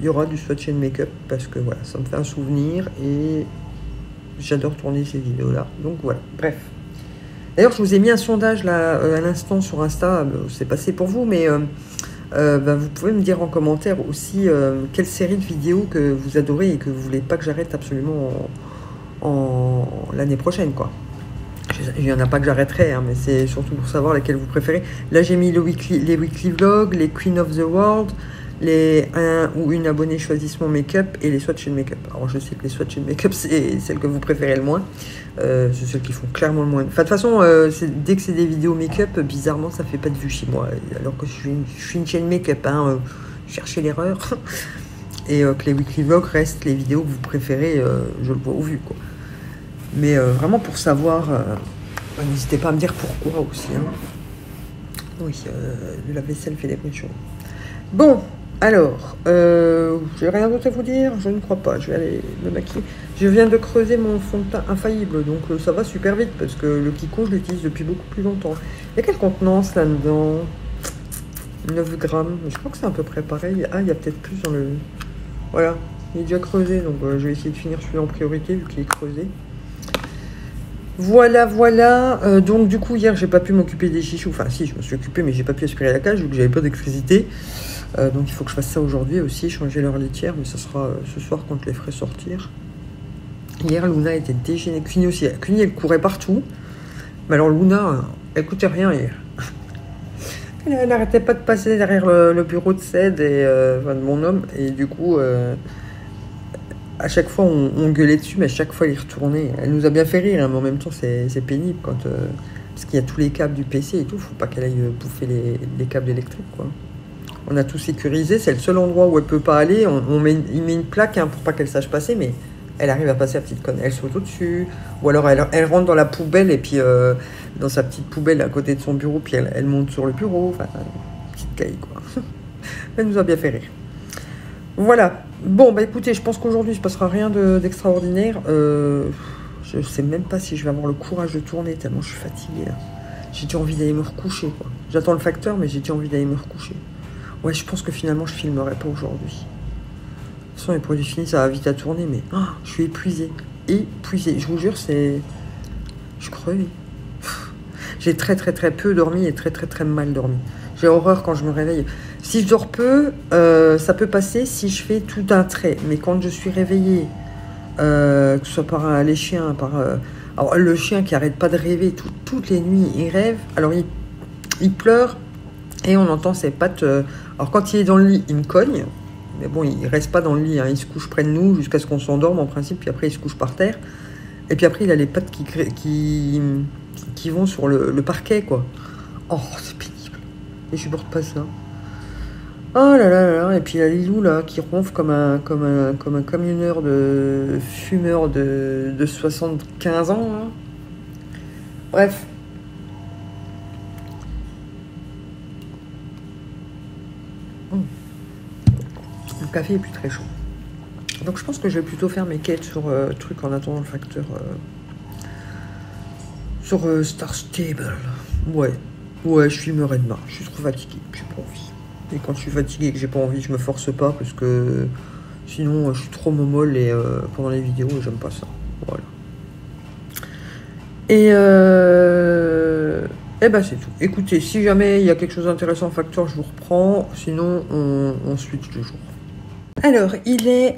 il y aura du swatch and make-up parce que voilà, ça me fait un souvenir et j'adore tourner ces vidéos là. Donc voilà, bref. D'ailleurs, je vous ai mis un sondage là à l'instant sur Insta, c'est passé pour vous, mais euh, euh, bah, vous pouvez me dire en commentaire aussi euh, quelle série de vidéos que vous adorez et que vous voulez pas que j'arrête absolument en, en l'année prochaine quoi. Il n'y en a pas que j'arrêterai, hein, mais c'est surtout pour savoir laquelle vous préférez. Là, j'ai mis le weekly, les weekly vlogs, les Queen of the World. Les un ou une abonnée choisissent mon make-up et les swatch and make-up. Alors je sais que les swatch and make-up c'est celle que vous préférez le moins, euh, c'est celle qui font clairement le moins. Enfin de toute façon, euh, dès que c'est des vidéos make-up, bizarrement ça fait pas de vue chez moi, alors que je suis une, je suis une chaîne make-up, hein, euh, cherchez l'erreur. Et euh, que les weekly vlogs restent les vidéos que vous préférez, euh, je le vois au vu quoi. Mais euh, vraiment pour savoir, euh, n'hésitez pas à me dire pourquoi aussi. Hein. Oui, euh, la vaisselle fait des bruits de chaud. Bon. Alors, euh, j'ai rien d'autre à vous dire, je ne crois pas, je vais aller me maquiller. Je viens de creuser mon fond de teint infaillible, donc euh, ça va super vite, parce que le Kiko, je l'utilise depuis beaucoup plus longtemps. Il y a quelle contenance là-dedans? Neuf grammes, je crois que c'est à peu près pareil. Ah, il y a peut-être plus dans le... Voilà, il est déjà creusé, donc euh, je vais essayer de finir celui-là en priorité, vu qu'il est creusé. Voilà, voilà. Euh, donc du coup, hier, j'ai pas pu m'occuper des chichous. Enfin, si, je me suis occupée, mais j'ai pas pu aspirer la cage, vu que j'avais pas d'électricité. Euh, donc il faut que je fasse ça aujourd'hui aussi, changer leur litière, mais ça sera euh, ce soir quand je les ferai sortir. Hier, Luna était déchaînée. Queenie aussi. Queenie, elle courait partout. Mais alors Luna, elle coûtait rien hier. Elle n'arrêtait pas de passer derrière le, le bureau de Ced et euh, enfin, de mon homme. Et du coup, euh, à chaque fois, on, on gueulait dessus, mais à chaque fois, elle y retournait. Elle nous a bien fait rire, hein, mais en même temps, c'est pénible quand... Euh, parce qu'il y a tous les câbles du P C et tout. Faut pas qu'elle aille bouffer les, les câbles électriques, quoi. On a tout sécurisé, c'est le seul endroit où elle peut pas aller. On, on met, il met une plaque hein, pour pas qu'elle sache passer, mais elle arrive à passer à la petite conne. Elle saute au-dessus, ou alors elle, elle rentre dans la poubelle, et puis euh, dans sa petite poubelle à côté de son bureau, puis elle, elle monte sur le bureau. Enfin, petite caille, quoi. Elle nous a bien fait rire. Voilà. Bon, bah écoutez, je pense qu'aujourd'hui, il se passera rien d'extraordinaire. De, euh, je sais même pas si je vais avoir le courage de tourner, tellement je suis fatiguée. J'ai déjà envie d'aller me recoucher, quoi. J'attends le facteur, mais j'ai déjà envie d'aller me recoucher. Ouais, je pense que finalement, je filmerai pas aujourd'hui. De toute façon, les produits finis, ça va vite à tourner, mais oh, je suis épuisée. Épuisée. Je vous jure, c'est... Je crevais. J'ai très, très, très peu dormi et très, très, très mal dormi. J'ai horreur quand je me réveille. Si je dors peu, euh, ça peut passer si je fais tout d'un trait. Mais quand je suis réveillée, euh, que ce soit par euh, les chiens, par... Euh... Alors, le chien qui arrête pas de rêver tout, toutes les nuits, il rêve. Alors, il, il pleure. Et on entend ses pattes... Euh... Alors quand il est dans le lit, il me cogne. Mais bon, il reste pas dans le lit. Hein. Il se couche près de nous jusqu'à ce qu'on s'endorme en principe. Puis après, il se couche par terre. Et puis après, il a les pattes qui, qui... qui vont sur le... le parquet, quoi. Oh, c'est pénible. Et je supporte pas ça. Oh là là là là. Et puis il y a Lilou, là, qui ronfle comme un, comme un... Comme un camionneur de fumeur de, de soixante-quinze ans. Là. Bref. Le café est plus très chaud. Donc je pense que je vais plutôt faire mes quêtes sur euh, truc en attendant le facteur euh, sur euh, Star Stable. Ouais, ouais, je filmerai demain. Je suis trop fatiguée, j'ai pas envie. Et quand je suis fatiguée et que j'ai pas envie, je me force pas parce que sinon euh, je suis trop momolle et euh, pendant les vidéos j'aime pas ça. Voilà. Et euh... Et ben c'est tout. Écoutez, si jamais il y a quelque chose d'intéressant en facture, je vous reprends. Sinon, on, on switch de jour. Alors, il est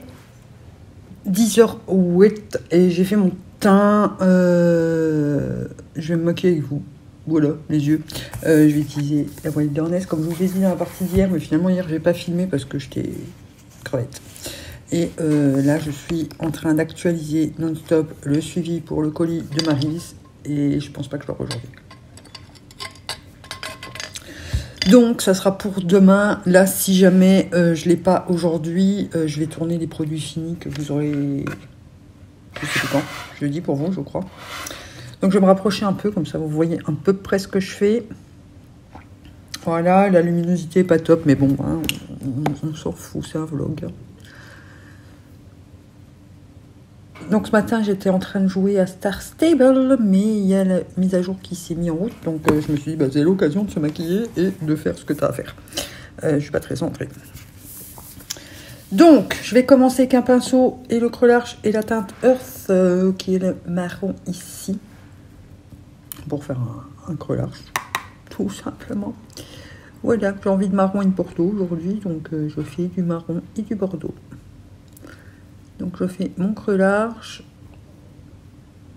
dix heures huit et j'ai fait mon teint. Euh, je vais me moquer avec vous. Voilà, les yeux. Euh, je vais utiliser la Wild Darkness comme je vous l'ai dit dans la partie d'hier. Mais finalement, hier, j'ai pas filmé parce que j'étais crevette. Et euh, là, je suis en train d'actualiser non-stop le suivi pour le colis de Maryse. Et je pense pas que je l'aurai aujourd'hui. Donc, ça sera pour demain. Là, si jamais euh, je ne l'ai pas aujourd'hui, euh, je vais tourner les produits finis que vous aurez... Je sais plus quand. Jeudi pour vous, je crois. Donc, je vais me rapprocher un peu. Comme ça, vous voyez un peu près ce que je fais. Voilà, la luminosité n'est pas top. Mais bon, hein, on, on s'en fout. C'est un vlog. Donc, ce matin, j'étais en train de jouer à Star Stable, mais il y a la mise à jour qui s'est mise en route. Donc, euh, je me suis dit, bah, c'est l'occasion de se maquiller et de faire ce que tu as à faire. Euh, je suis pas très centrée. Donc, je vais commencer avec un pinceau et le creux large et la teinte Earth, euh, qui est le marron ici, pour faire un, un creux large, tout simplement. Voilà, j'ai envie de marron et de bordeaux aujourd'hui, donc euh, je fais du marron et du bordeaux. Donc je fais mon creux large.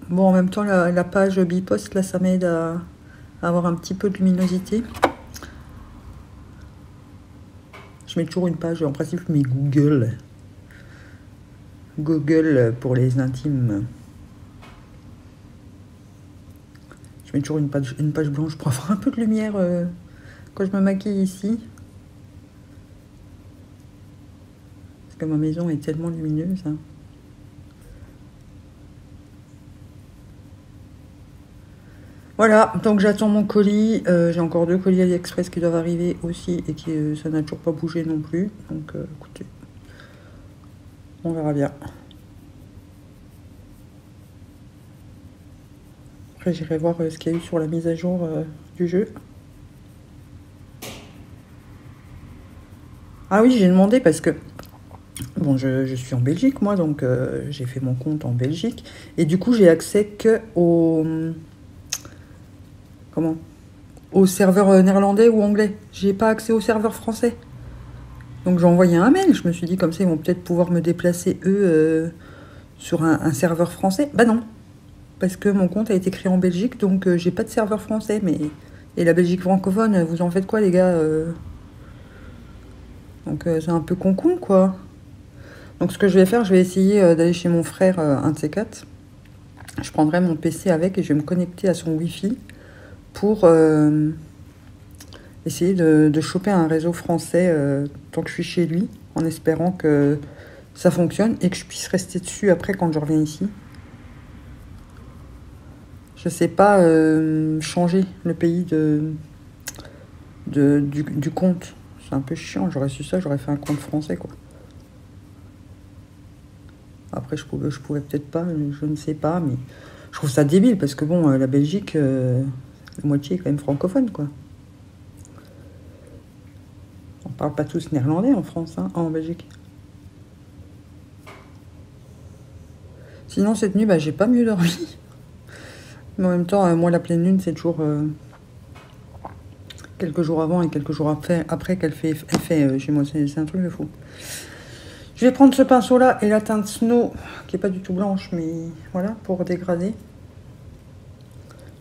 Bon, en même temps, la, la page bipost, là, ça m'aide à, à avoir un petit peu de luminosité. Je mets toujours une page, en principe, je mets Google. Google pour les intimes. Je mets toujours une page, une page blanche pour avoir un peu de lumière euh, quand je me maquille ici. Parce que ma maison est tellement lumineuse. Hein. Voilà, donc j'attends mon colis. Euh, J'ai encore deux colis AliExpress qui doivent arriver aussi et qui euh, ça n'a toujours pas bougé non plus. Donc euh, écoutez, on verra bien. Après j'irai voir euh, ce qu'il y a eu sur la mise à jour euh, du jeu. Ah oui, j'ai demandé parce que bon, je, je suis en Belgique, moi, donc euh, j'ai fait mon compte en Belgique. Et du coup, j'ai accès que au... Comment ? Au serveur néerlandais ou anglais. J'ai pas accès au serveur français. Donc, j'ai envoyé un mail. Je me suis dit, comme ça, ils vont peut-être pouvoir me déplacer, eux, euh, sur un, un serveur français. Bah non, parce que mon compte a été créé en Belgique, donc euh, j'ai pas de serveur français. Mais et la Belgique francophone, vous en faites quoi, les gars euh... Donc, euh, c'est un peu con-con, quoi. Donc ce que je vais faire, je vais essayer d'aller chez mon frère, un de ces quatre. Je prendrai mon P C avec et je vais me connecter à son Wi-Fi pour euh, essayer de, de choper un réseau français euh, tant que je suis chez lui, en espérant que ça fonctionne et que je puisse rester dessus après quand je reviens ici. Je ne sais pas euh, changer le pays de, de, du, du compte. C'est un peu chiant, j'aurais su ça, j'aurais fait un compte français, quoi. Après, je pouvais, je pouvais peut-être pas, je ne sais pas, mais je trouve ça débile parce que, bon, la Belgique, euh, la moitié est quand même francophone, quoi. On parle pas tous néerlandais en France, hein, en Belgique. Sinon, cette nuit, bah, j'ai pas mieux dormi. Mais en même temps, euh, moi, la pleine lune, c'est toujours euh, quelques jours avant et quelques jours après, après qu'elle fait, elle fait euh, chez moi. C'est un truc de fou. Je vais prendre ce pinceau-là et la teinte Snow, qui n'est pas du tout blanche, mais voilà, pour dégrader.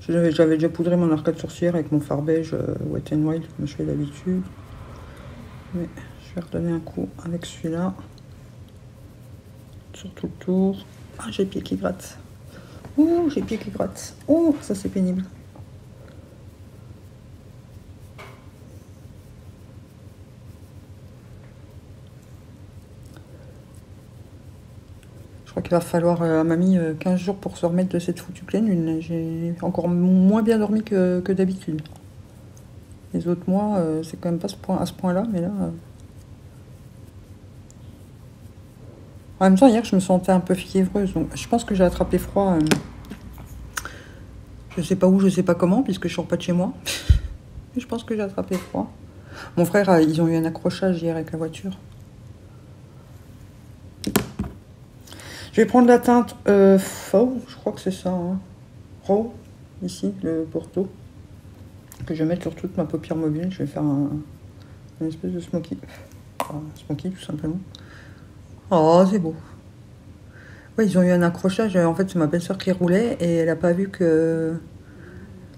J'avais déjà poudré mon arcade sourcière avec mon fard beige euh, Wet n Wild, comme je fais d'habitude. Mais je vais redonner un coup avec celui-là. Sur tout le tour. Ah, j'ai le pied qui gratte. Ouh, j'ai le pied qui gratte. Ouh, ça c'est pénible. Je crois qu'il va falloir à mamie quinze jours pour se remettre de cette foutue pleine lune. J'ai encore moins bien dormi que, que d'habitude. Les autres mois, c'est quand même pas ce point, à ce point-là, mais là... En même temps, hier, je me sentais un peu fiévreuse. Donc, je pense que j'ai attrapé froid. Je sais pas où, je sais pas comment, puisque je sors pas de chez moi. Je pense que j'ai attrapé froid. Mon frère, ils ont eu un accrochage hier avec la voiture. Je vais prendre la teinte euh, Faux, je crois que c'est ça, hein. Raw, ici, le Porto. que je vais mettre sur toute ma paupière mobile. Je vais faire un, une espèce de smoky. Enfin, smoky tout simplement. Oh, c'est beau. Oui, ils ont eu un accrochage. En fait, c'est ma belle-sœur qui roulait et elle n'a pas vu que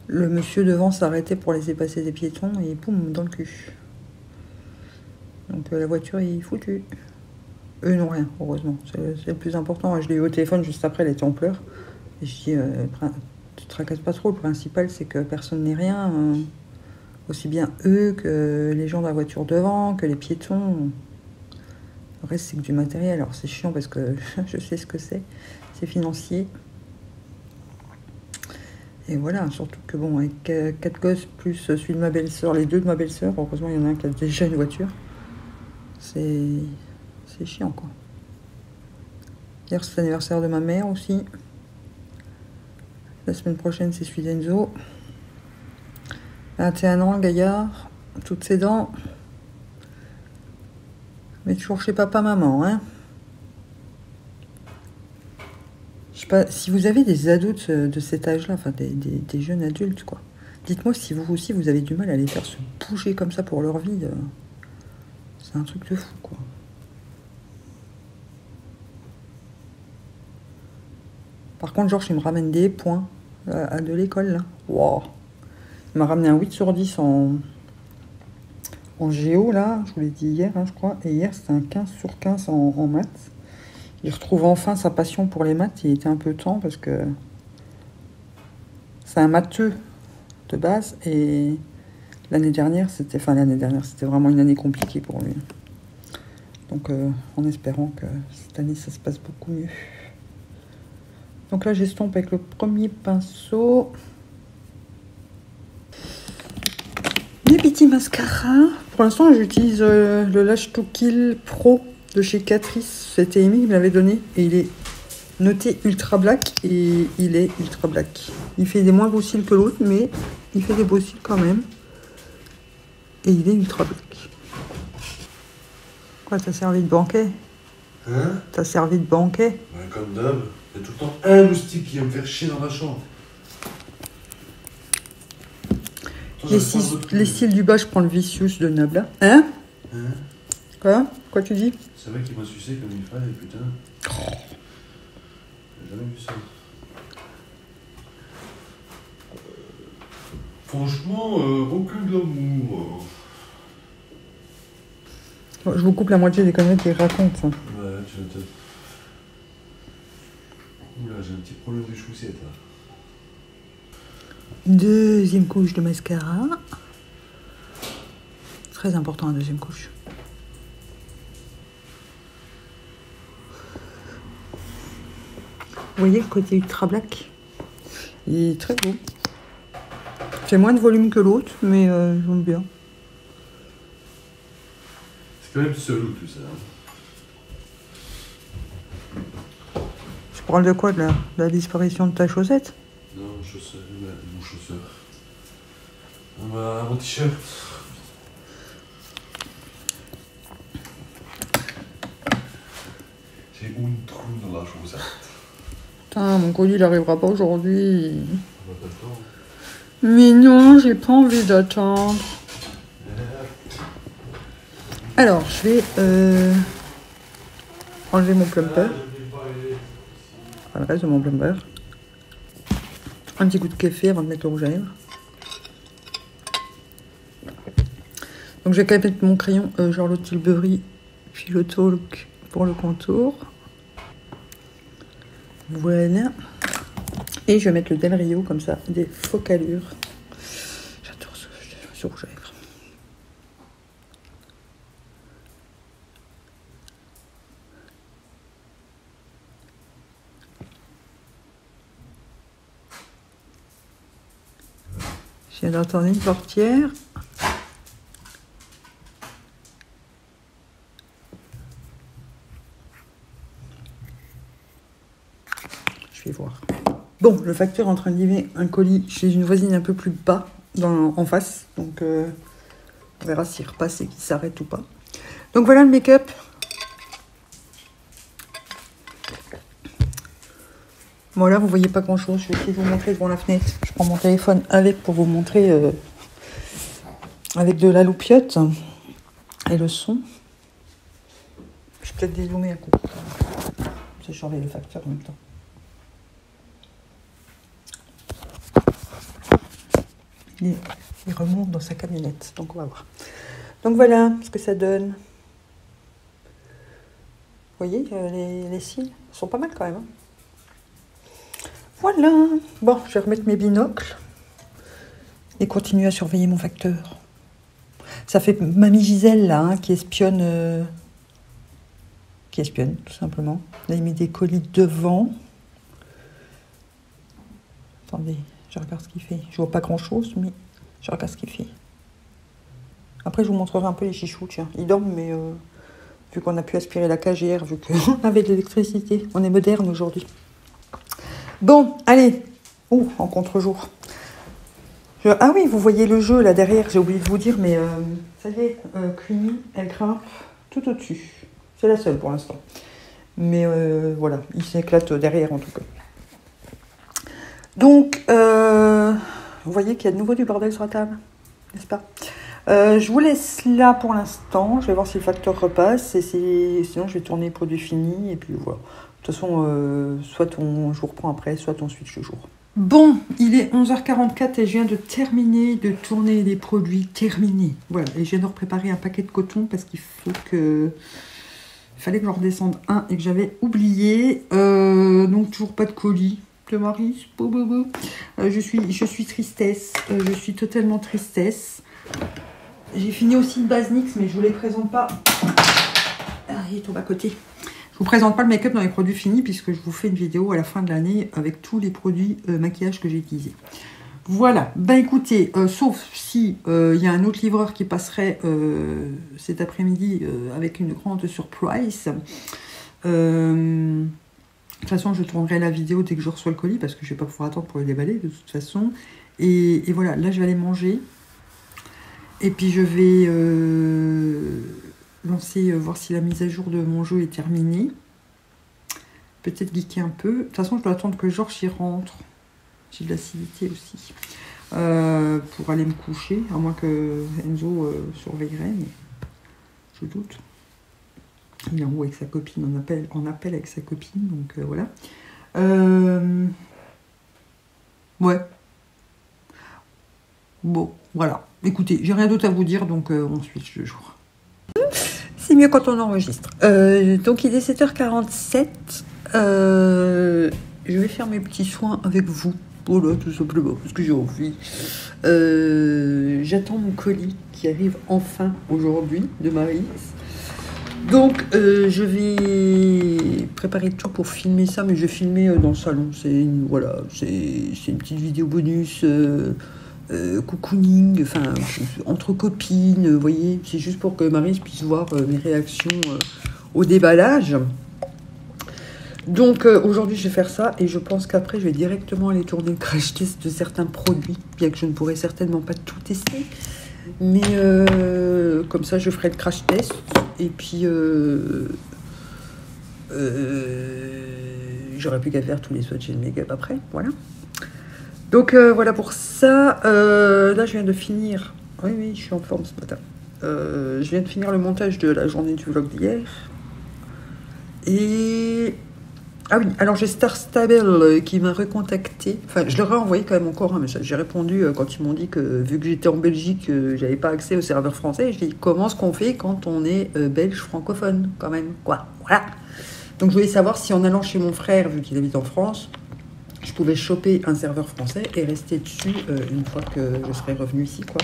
le monsieur devant s'arrêtait pour laisser passer des piétons et boum, dans le cul. Donc euh, la voiture est foutue. Eux n'ont rien, heureusement. C'est le plus important. Je l'ai eu au téléphone juste après, elle était en pleurs. Et je dis, euh, tu te tracasses pas trop. Le principal, c'est que personne n'est rien. Euh, aussi bien eux que les gens de la voiture devant, que les piétons. Le reste, c'est que du matériel. Alors c'est chiant parce que je sais ce que c'est. C'est financier. Et voilà, surtout que bon, avec quatre gosses, plus celui de ma belle-sœur, les deux de ma belle-sœur, heureusement, il y en a un qui a déjà une voiture. C'est... c'est chiant, quoi. Hier, c'est l'anniversaire de ma mère, aussi. La semaine prochaine, c'est celui d'Enzo. vingt et un ans, le gaillard. Toutes ses dents. Mais toujours chez papa-maman, hein. Je sais pas, si vous avez des adultes de cet âge-là, enfin des, des, des jeunes adultes, quoi, dites-moi si vous aussi, vous avez du mal à les faire se bouger comme ça pour leur vie. C'est un truc de fou, quoi. Par contre, Georges, il me ramène des points à de l'école, là. Wow. Il m'a ramené un huit sur dix en, en géo, là. Je vous l'ai dit hier, hein, je crois. Et hier, c'était un quinze sur quinze en, en maths. Il retrouve enfin sa passion pour les maths. Il était un peu temps parce que c'est un matheux de base. Et l'année dernière, c'était enfin l'année dernière, c'était vraiment une année compliquée pour lui. Donc, euh, en espérant que cette année, ça se passe beaucoup mieux. Donc là, j'estompe avec le premier pinceau. Mes petits mascaras. Pour l'instant, j'utilise euh, le Lash to Kill Pro de chez Catrice. C'était Amy qui me l'avait donné. Et il est noté ultra black. Et il est ultra black. Il fait des moins beaux cils que l'autre, mais il fait des beaux cils quand même. Et il est ultra black. Quoi, t'as servi de banquet? Hein? T'as servi de banquet? Ouais, comme d'hab. Il y a tout le temps un moustique qui vient me faire chier dans ma chambre. Attends, les, six, les cils du bas, je prends le Vicious de Nabla. Hein, hein? Quoi? Quoi tu dis? C'est vrai qu'il m'a sucé comme il fallait, putain. J'ai jamais vu ça. Franchement, euh, aucun glamour. Bon, je vous coupe la moitié des conneries qu'il raconte. Hein. Ouais, tu vas peut-être. Oula, j'ai un petit problème de chaussette là. Deuxième couche de mascara. Très important la deuxième couche. Vous voyez le côté ultra black? Il est très beau. J'ai moins de volume que l'autre, mais euh, j'aime bien. C'est quand même selou tout ça. Hein. Tu parles de quoi, de la, de la disparition de ta chaussette? Non, chaussure, mon chaussure. Bah, mon t-shirt. J'ai une trou dans la chaussette. Putain, mon colis, il arrivera pas aujourd'hui. On n'a pas le temps. Mais non, j'ai pas envie d'attendre. Alors, je vais euh, enlever mon plumper. Le reste de mon blender. Un petit coup de café avant de mettre le rouge à lèvres. Donc j'ai qu'à mettre mon crayon euh, Charlotte Tilbury, puis le talc pour le contour. Voilà. Et je vais mettre le Del Rio comme ça, des focalures. J'adore ce, ce rouge à lèvres. Je viens d'entendre une portière. Je vais voir. Bon, le facteur est en train de livrer un colis chez une voisine un peu plus bas, dans, en face. Donc, euh, on verra s'il repasse et qu'il s'arrête ou pas. Donc, voilà le make-up. Bon là vous voyez pas grand chose, je vais essayer de vous montrer devant la fenêtre. Je prends mon téléphone avec pour vous montrer euh, avec de la loupiote et le son. Je vais peut-être dézoomer un coup. J'ai changé le facteur en même temps. Il, il remonte dans sa camionnette, donc on va voir. Donc voilà ce que ça donne. Vous voyez, euh, les, les cils sont pas mal quand même. Hein. Voilà. Bon, je vais remettre mes binocles et continuer à surveiller mon facteur. Ça fait Mamie Gisèle, là, hein, qui espionne... Euh, qui espionne, tout simplement. Là, il met des colis devant. Attendez, je regarde ce qu'il fait. Je vois pas grand-chose, mais je regarde ce qu'il fait. Après, je vous montrerai un peu les chichous, tiens. Ils dorment, mais... Euh... vu qu'on a pu aspirer la cage hier, vu qu'on avait de l'électricité. On est moderne aujourd'hui. Bon, allez. Ouh, en contre-jour. Je... Ah oui, vous voyez le jeu là derrière, j'ai oublié de vous dire, mais euh, vous savez, euh, Queenie, elle grimpe tout au-dessus. C'est la seule pour l'instant. Mais euh, voilà, il s'éclate derrière en tout cas. Donc, euh, vous voyez qu'il y a de nouveau du bordel sur la table, n'est-ce pas ? Euh, je vous laisse là pour l'instant. Je vais voir si le facteur repasse. Et si... Sinon, je vais tourner produit fini. Et puis voilà. De toute façon, euh, soit on... je vous reprends après, soit on suit le jour. Bon, il est onze heures quarante-quatre et je viens de terminer de tourner les produits terminés. Voilà. Et je viens de repréparer un paquet de coton parce qu'il faut que... il fallait que j'en redescende un et que j'avais oublié. Euh, donc, toujours pas de colis de Maryse. Euh, je, suis... je suis tristesse. Euh, je suis totalement tristesse. J'ai fini aussi de Basenix, mais je ne vous les présente pas. Ah, il tombe à côté. Je ne vous présente pas le make-up dans les produits finis, puisque je vous fais une vidéo à la fin de l'année avec tous les produits euh, maquillage que j'ai utilisés. Voilà. Ben écoutez, euh, sauf si il euh, y a un autre livreur qui passerait euh, cet après-midi euh, avec une grande surprise. Euh, de toute façon, je tournerai la vidéo dès que je reçois le colis, parce que je ne vais pas pouvoir attendre pour le déballer, de toute façon. Et, et voilà, là, je vais aller manger. Et puis je vais euh, lancer, euh, voir si la mise à jour de mon jeu est terminée. Peut-être geeker un peu. De toute façon, je dois attendre que Georges y rentre. J'ai de l'acidité aussi. Euh, pour aller me coucher, à moins que Enzo euh, surveillerait, mais je doute. Il est en haut avec sa copine, en appel, en appel avec sa copine, donc euh, voilà. Euh, ouais. Bon, voilà. Écoutez, j'ai rien d'autre à vous dire, donc euh, on suit le jour. C'est mieux quand on enregistre. Euh, donc, il est sept heures quarante-sept. Euh, je vais faire mes petits soins avec vous. Voilà, tout simplement, parce que j'ai envie. Euh, J'attends mon colis qui arrive enfin aujourd'hui, de Maryse. Donc, euh, je vais préparer le tour pour filmer ça, mais je vais filmer dans le salon. C'est une, voilà, c'est une petite vidéo bonus... Euh, Euh, cocooning, enfin entre copines, vous voyez, c'est juste pour que Maryse puisse voir euh, mes réactions euh, au déballage. Donc euh, aujourd'hui je vais faire ça et je pense qu'après je vais directement aller tourner le crash test de certains produits, bien que je ne pourrai certainement pas tout tester, mais euh, comme ça je ferai le crash test et puis euh, euh, j'aurai plus qu'à faire tous les swatchs et le make-up après, voilà. Donc euh, voilà pour ça, euh, là je viens de finir, oui oui je suis en forme ce matin, euh, je viens de finir le montage de la journée du vlog d'hier, et, ah oui, alors j'ai Star Stable qui m'a recontacté, enfin je leur ai envoyé quand même encore un message, j'ai répondu euh, quand ils m'ont dit que vu que j'étais en Belgique, euh, j'avais pas accès au serveur français, je dis comment est-ce qu'on fait quand on est euh, belge francophone quand même, quoi, voilà, donc je voulais savoir si en allant chez mon frère, vu qu'il habite en France, je pouvais choper un serveur français et rester dessus euh, une fois que je serais revenue ici, quoi.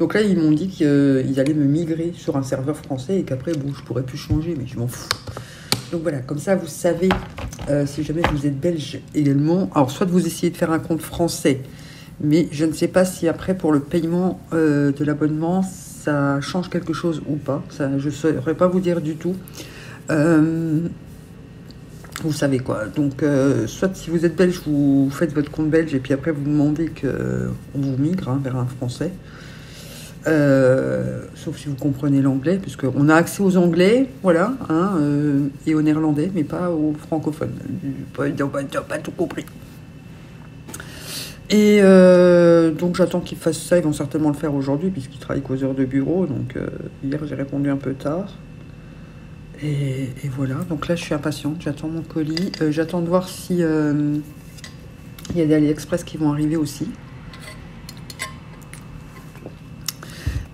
Donc là, ils m'ont dit qu'ils allaient me migrer sur un serveur français et qu'après, bon, je pourrais plus changer, mais je m'en fous. Donc voilà, comme ça, vous savez, euh, si jamais vous êtes belge également, alors soit vous essayez de faire un compte français, mais je ne sais pas si après, pour le paiement euh, de l'abonnement, ça change quelque chose ou pas. Ça, je ne saurais pas vous dire du tout. Euh... Vous savez quoi, donc euh, soit si vous êtes belge, vous faites votre compte belge et puis après vous demandez qu'on euh, vous migre hein, vers un français. Euh, sauf si vous comprenez l'anglais, puisqu'on a accès aux anglais, voilà, hein, euh, et aux néerlandais, mais pas aux francophones. Ils n'ont pas, pas tout compris. Et euh, donc j'attends qu'ils fassent ça. Ils vont certainement le faire aujourd'hui puisqu'ils travaillent qu'aux heures de bureau. Donc euh, hier j'ai répondu un peu tard. Et, et voilà. Donc là je suis impatiente. J'attends mon colis. Euh, j'attends de voir si il euh, y a des AliExpress qui vont arriver aussi.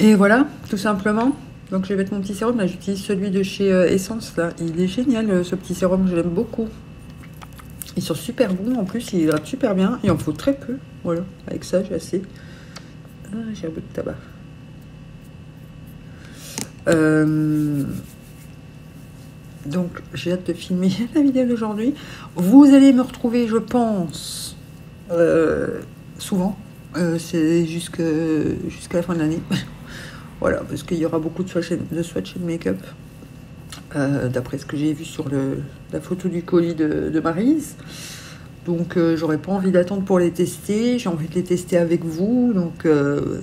Et voilà, tout simplement. Donc je vais mettre mon petit sérum. Là j'utilise celui de chez Essence. Là, il est génial ce petit sérum. Je l'aime beaucoup. Ils sont super bons en plus, ils hydratent super bien. Il en faut très peu. Voilà, avec ça j'ai assez. Ah, j'ai un bout de tabac. Euh... Donc j'ai hâte de filmer la vidéo d'aujourd'hui. Vous allez me retrouver, je pense, euh, souvent. Euh, C'est jusqu'à jusqu'à la fin de l'année. Voilà, parce qu'il y aura beaucoup de swatch de, swatch et de make-up. Euh, d'après ce que j'ai vu sur le, la photo du colis de, de Maryse. Donc euh, j'aurais pas envie d'attendre pour les tester, j'ai envie de les tester avec vous, donc euh,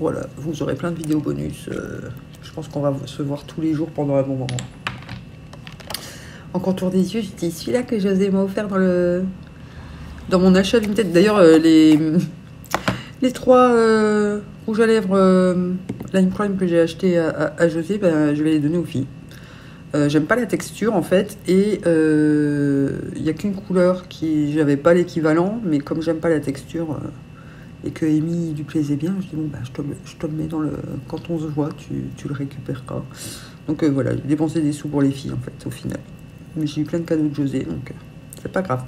voilà, vous aurez plein de vidéos bonus, euh, je pense qu'on va se voir tous les jours pendant un bon moment. En contour des yeux, j'ai dit celui-là que José m'a offert dans, le, dans mon achat Vinted, d'ailleurs euh, les, les trois euh, rouges à lèvres euh, Line Prime que j'ai acheté à, à, à José, ben, je vais les donner aux filles. Euh, j'aime pas la texture en fait et il euh, n'y a qu'une couleur qui j'avais pas l'équivalent, mais comme j'aime pas la texture euh, et que Amy lui plaisait bien, je dis bon bah je te, je te le mets dans le, quand on se voit tu, tu le récupéreras. Donc euh, voilà, j'ai dépensé des sous pour les filles en fait au final, mais j'ai eu plein de cadeaux de José donc euh, c'est pas grave,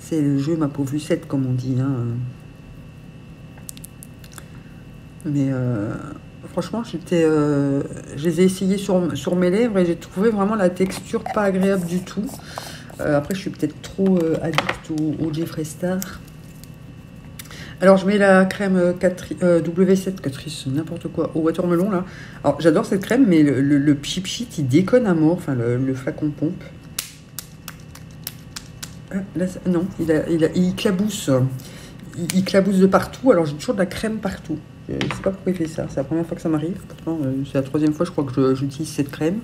c'est le jeu ma pauvre Lucette comme on dit hein. Mais euh... franchement, j'étais, euh, je les ai essayés sur, sur mes lèvres et j'ai trouvé vraiment la texture pas agréable du tout. Euh, après, je suis peut-être trop euh, addict au, au Jeffree Star. Alors, je mets la crème Catri euh, W sept, Catrice, n'importe quoi, au watermelon, là. Alors, j'adore cette crème, mais le, le, le pchit pchit, il déconne à mort. Enfin, le, le flacon pompe. Ah, là, ça, non, il, a, il, a, il clabousse. Il, il clabousse de partout. Alors, j'ai toujours de la crème partout. Je sais pas pourquoi il fait ça, c'est la première fois que ça m'arrive. Pourtant, euh, c'est la troisième fois, je crois, que j'utilise cette crème.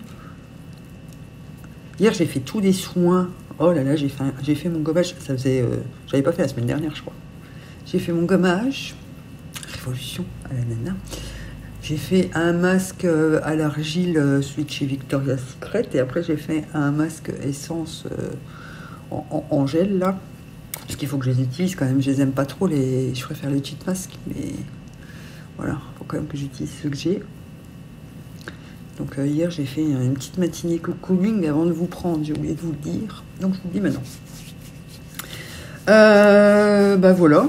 Hier, j'ai fait tous des soins. Oh là là, j'ai fait, j'ai fait mon gommage. Ça faisait... Euh, j'avais pas fait la semaine dernière, je crois. J'ai fait mon gommage. Révolution à la nana. J'ai fait un masque euh, à l'argile, euh, celui de chez Victoria's Secret. Et après, j'ai fait un masque essence euh, en, en, en gel, là. Parce qu'il faut que je les utilise, quand même. Je les aime pas trop, les... Je préfère les cheat masques, mais... Voilà, faut quand même que j'utilise ce que j'ai. Donc euh, hier, j'ai fait une petite matinée cocooning avant de vous prendre. J'ai oublié de vous le dire. Donc je vous le dis maintenant. Euh, bah voilà.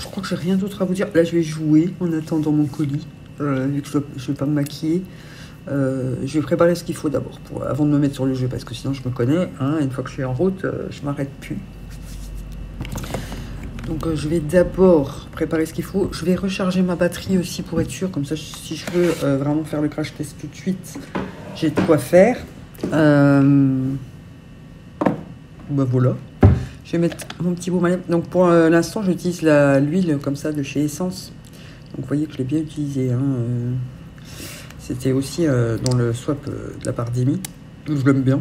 Je crois que j'ai rien d'autre à vous dire. Là, je vais jouer en attendant mon colis. Euh, vu que je ne vais pas me maquiller. Euh, je vais préparer ce qu'il faut d'abord pour avant de me mettre sur le jeu. Parce que sinon, je me connais. Hein, une fois que je suis en route, euh, je m'arrête plus. Donc euh, je vais d'abord préparer ce qu'il faut. Je vais recharger ma batterie aussi pour être sûre. Comme ça, si je veux euh, vraiment faire le crash test tout de suite, j'ai de quoi faire. Euh... Bah voilà. Je vais mettre mon petit baume à lèvres. Donc pour euh, l'instant, j'utilise l'huile comme ça de chez Essence. Donc vous voyez que je l'ai bien utilisée. Hein. Euh... C'était aussi euh, dans le swap euh, de la part d'Amy. Je l'aime bien.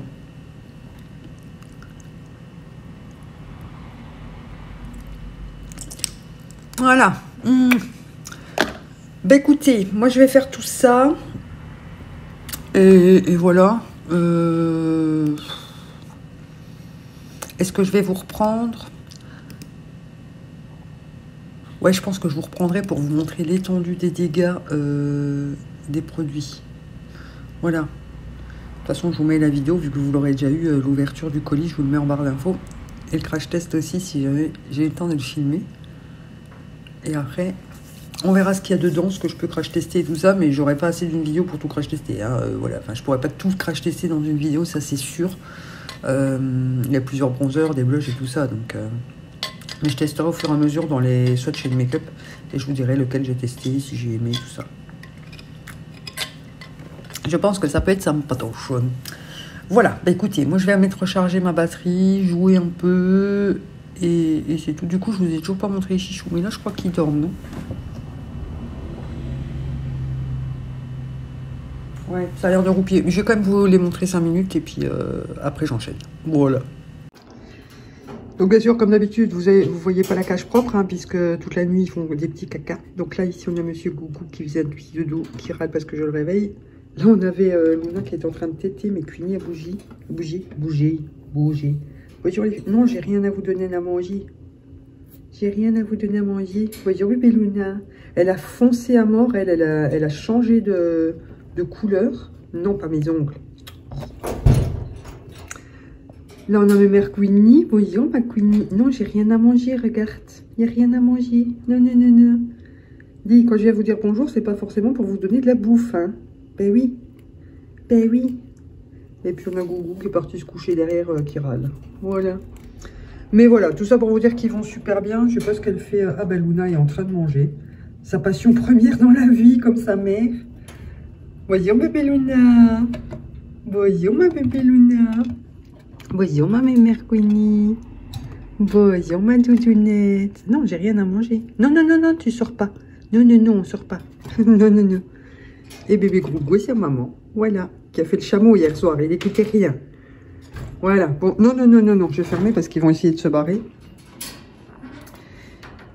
Voilà. Mmh. Bah écoutez, moi je vais faire tout ça. Et, et voilà. Euh... Est-ce que je vais vous reprendre? Ouais, je pense que je vous reprendrai pour vous montrer l'étendue des dégâts euh, des produits. Voilà. De toute façon, je vous mets la vidéo, vu que vous l'aurez déjà eu, euh, l'ouverture du colis, je vous le mets en barre d'infos. Et le crash test aussi, si jamais j'ai le temps de le filmer. Et après, on verra ce qu'il y a dedans, ce que je peux crash tester et tout ça, mais j'aurai pas assez d'une vidéo pour tout crash tester. Hein. Euh, voilà. Enfin, je pourrais pas tout crash tester dans une vidéo, ça c'est sûr. Euh, il y a plusieurs bronzers, des blushs et tout ça. Donc, euh... mais je testerai au fur et à mesure dans les swatchs et le make-up et je vous dirai lequel j'ai testé, si j'ai aimé tout ça. Je pense que ça peut être sympa. Voilà. Bah, écoutez, moi je vais mettre recharger ma batterie, jouer un peu. Et, et c'est tout. Du coup, je vous ai toujours pas montré les chichous. Mais là, je crois qu'ils dorment, non? Ouais, ça a l'air de roupiller. Mais je vais quand même vous les montrer cinq minutes et puis euh, après, j'enchaîne. Voilà. Donc bien sûr, comme d'habitude, vous ne voyez pas la cage propre, hein, puisque toute la nuit, ils font des petits caca. Donc là, ici, on a Monsieur Gougou qui faisait un petit dodo, qui râle parce que je le réveille. Là, on avait euh, Luna qui était en train de téter, mais Queenie a bougé, bougé, bougé, bougé. Voyons les... Non, j'ai rien à vous donner à manger. J'ai rien à vous donner à manger. Voyons, oui, mais Luna, elle a foncé à mort, elle, elle, a, elle a changé de, de couleur. Non, pas mes ongles. Là, on a mes mères Queenie. Voyons, ma Queenie. Non, j'ai rien à manger, regarde. Il n'y a rien à manger. Non, non, non, non. Dis, quand je viens vous dire bonjour, c'est pas forcément pour vous donner de la bouffe, hein. Ben oui, ben oui. Et puis on a Gougou qui est parti se coucher derrière, euh, qui râle. Voilà. Mais voilà, tout ça pour vous dire qu'ils vont super bien. Je sais pas ce qu'elle fait. Ah ben Luna est en train de manger. Sa passion première dans la vie, comme sa mère. Voyons bébé Luna. Voyons ma bébé Luna. Voyons ma mère Queenie. Voyons ma doudounette. Non, j'ai rien à manger. Non, non, non, non, tu sors pas. Non, non, non, on sort pas. Non, non, non. Et bébé Grogu et sa maman, voilà, qui a fait le chameau hier soir, il n'écoutait rien. Voilà, bon, non, non, non, non, non, je vais fermer parce qu'ils vont essayer de se barrer.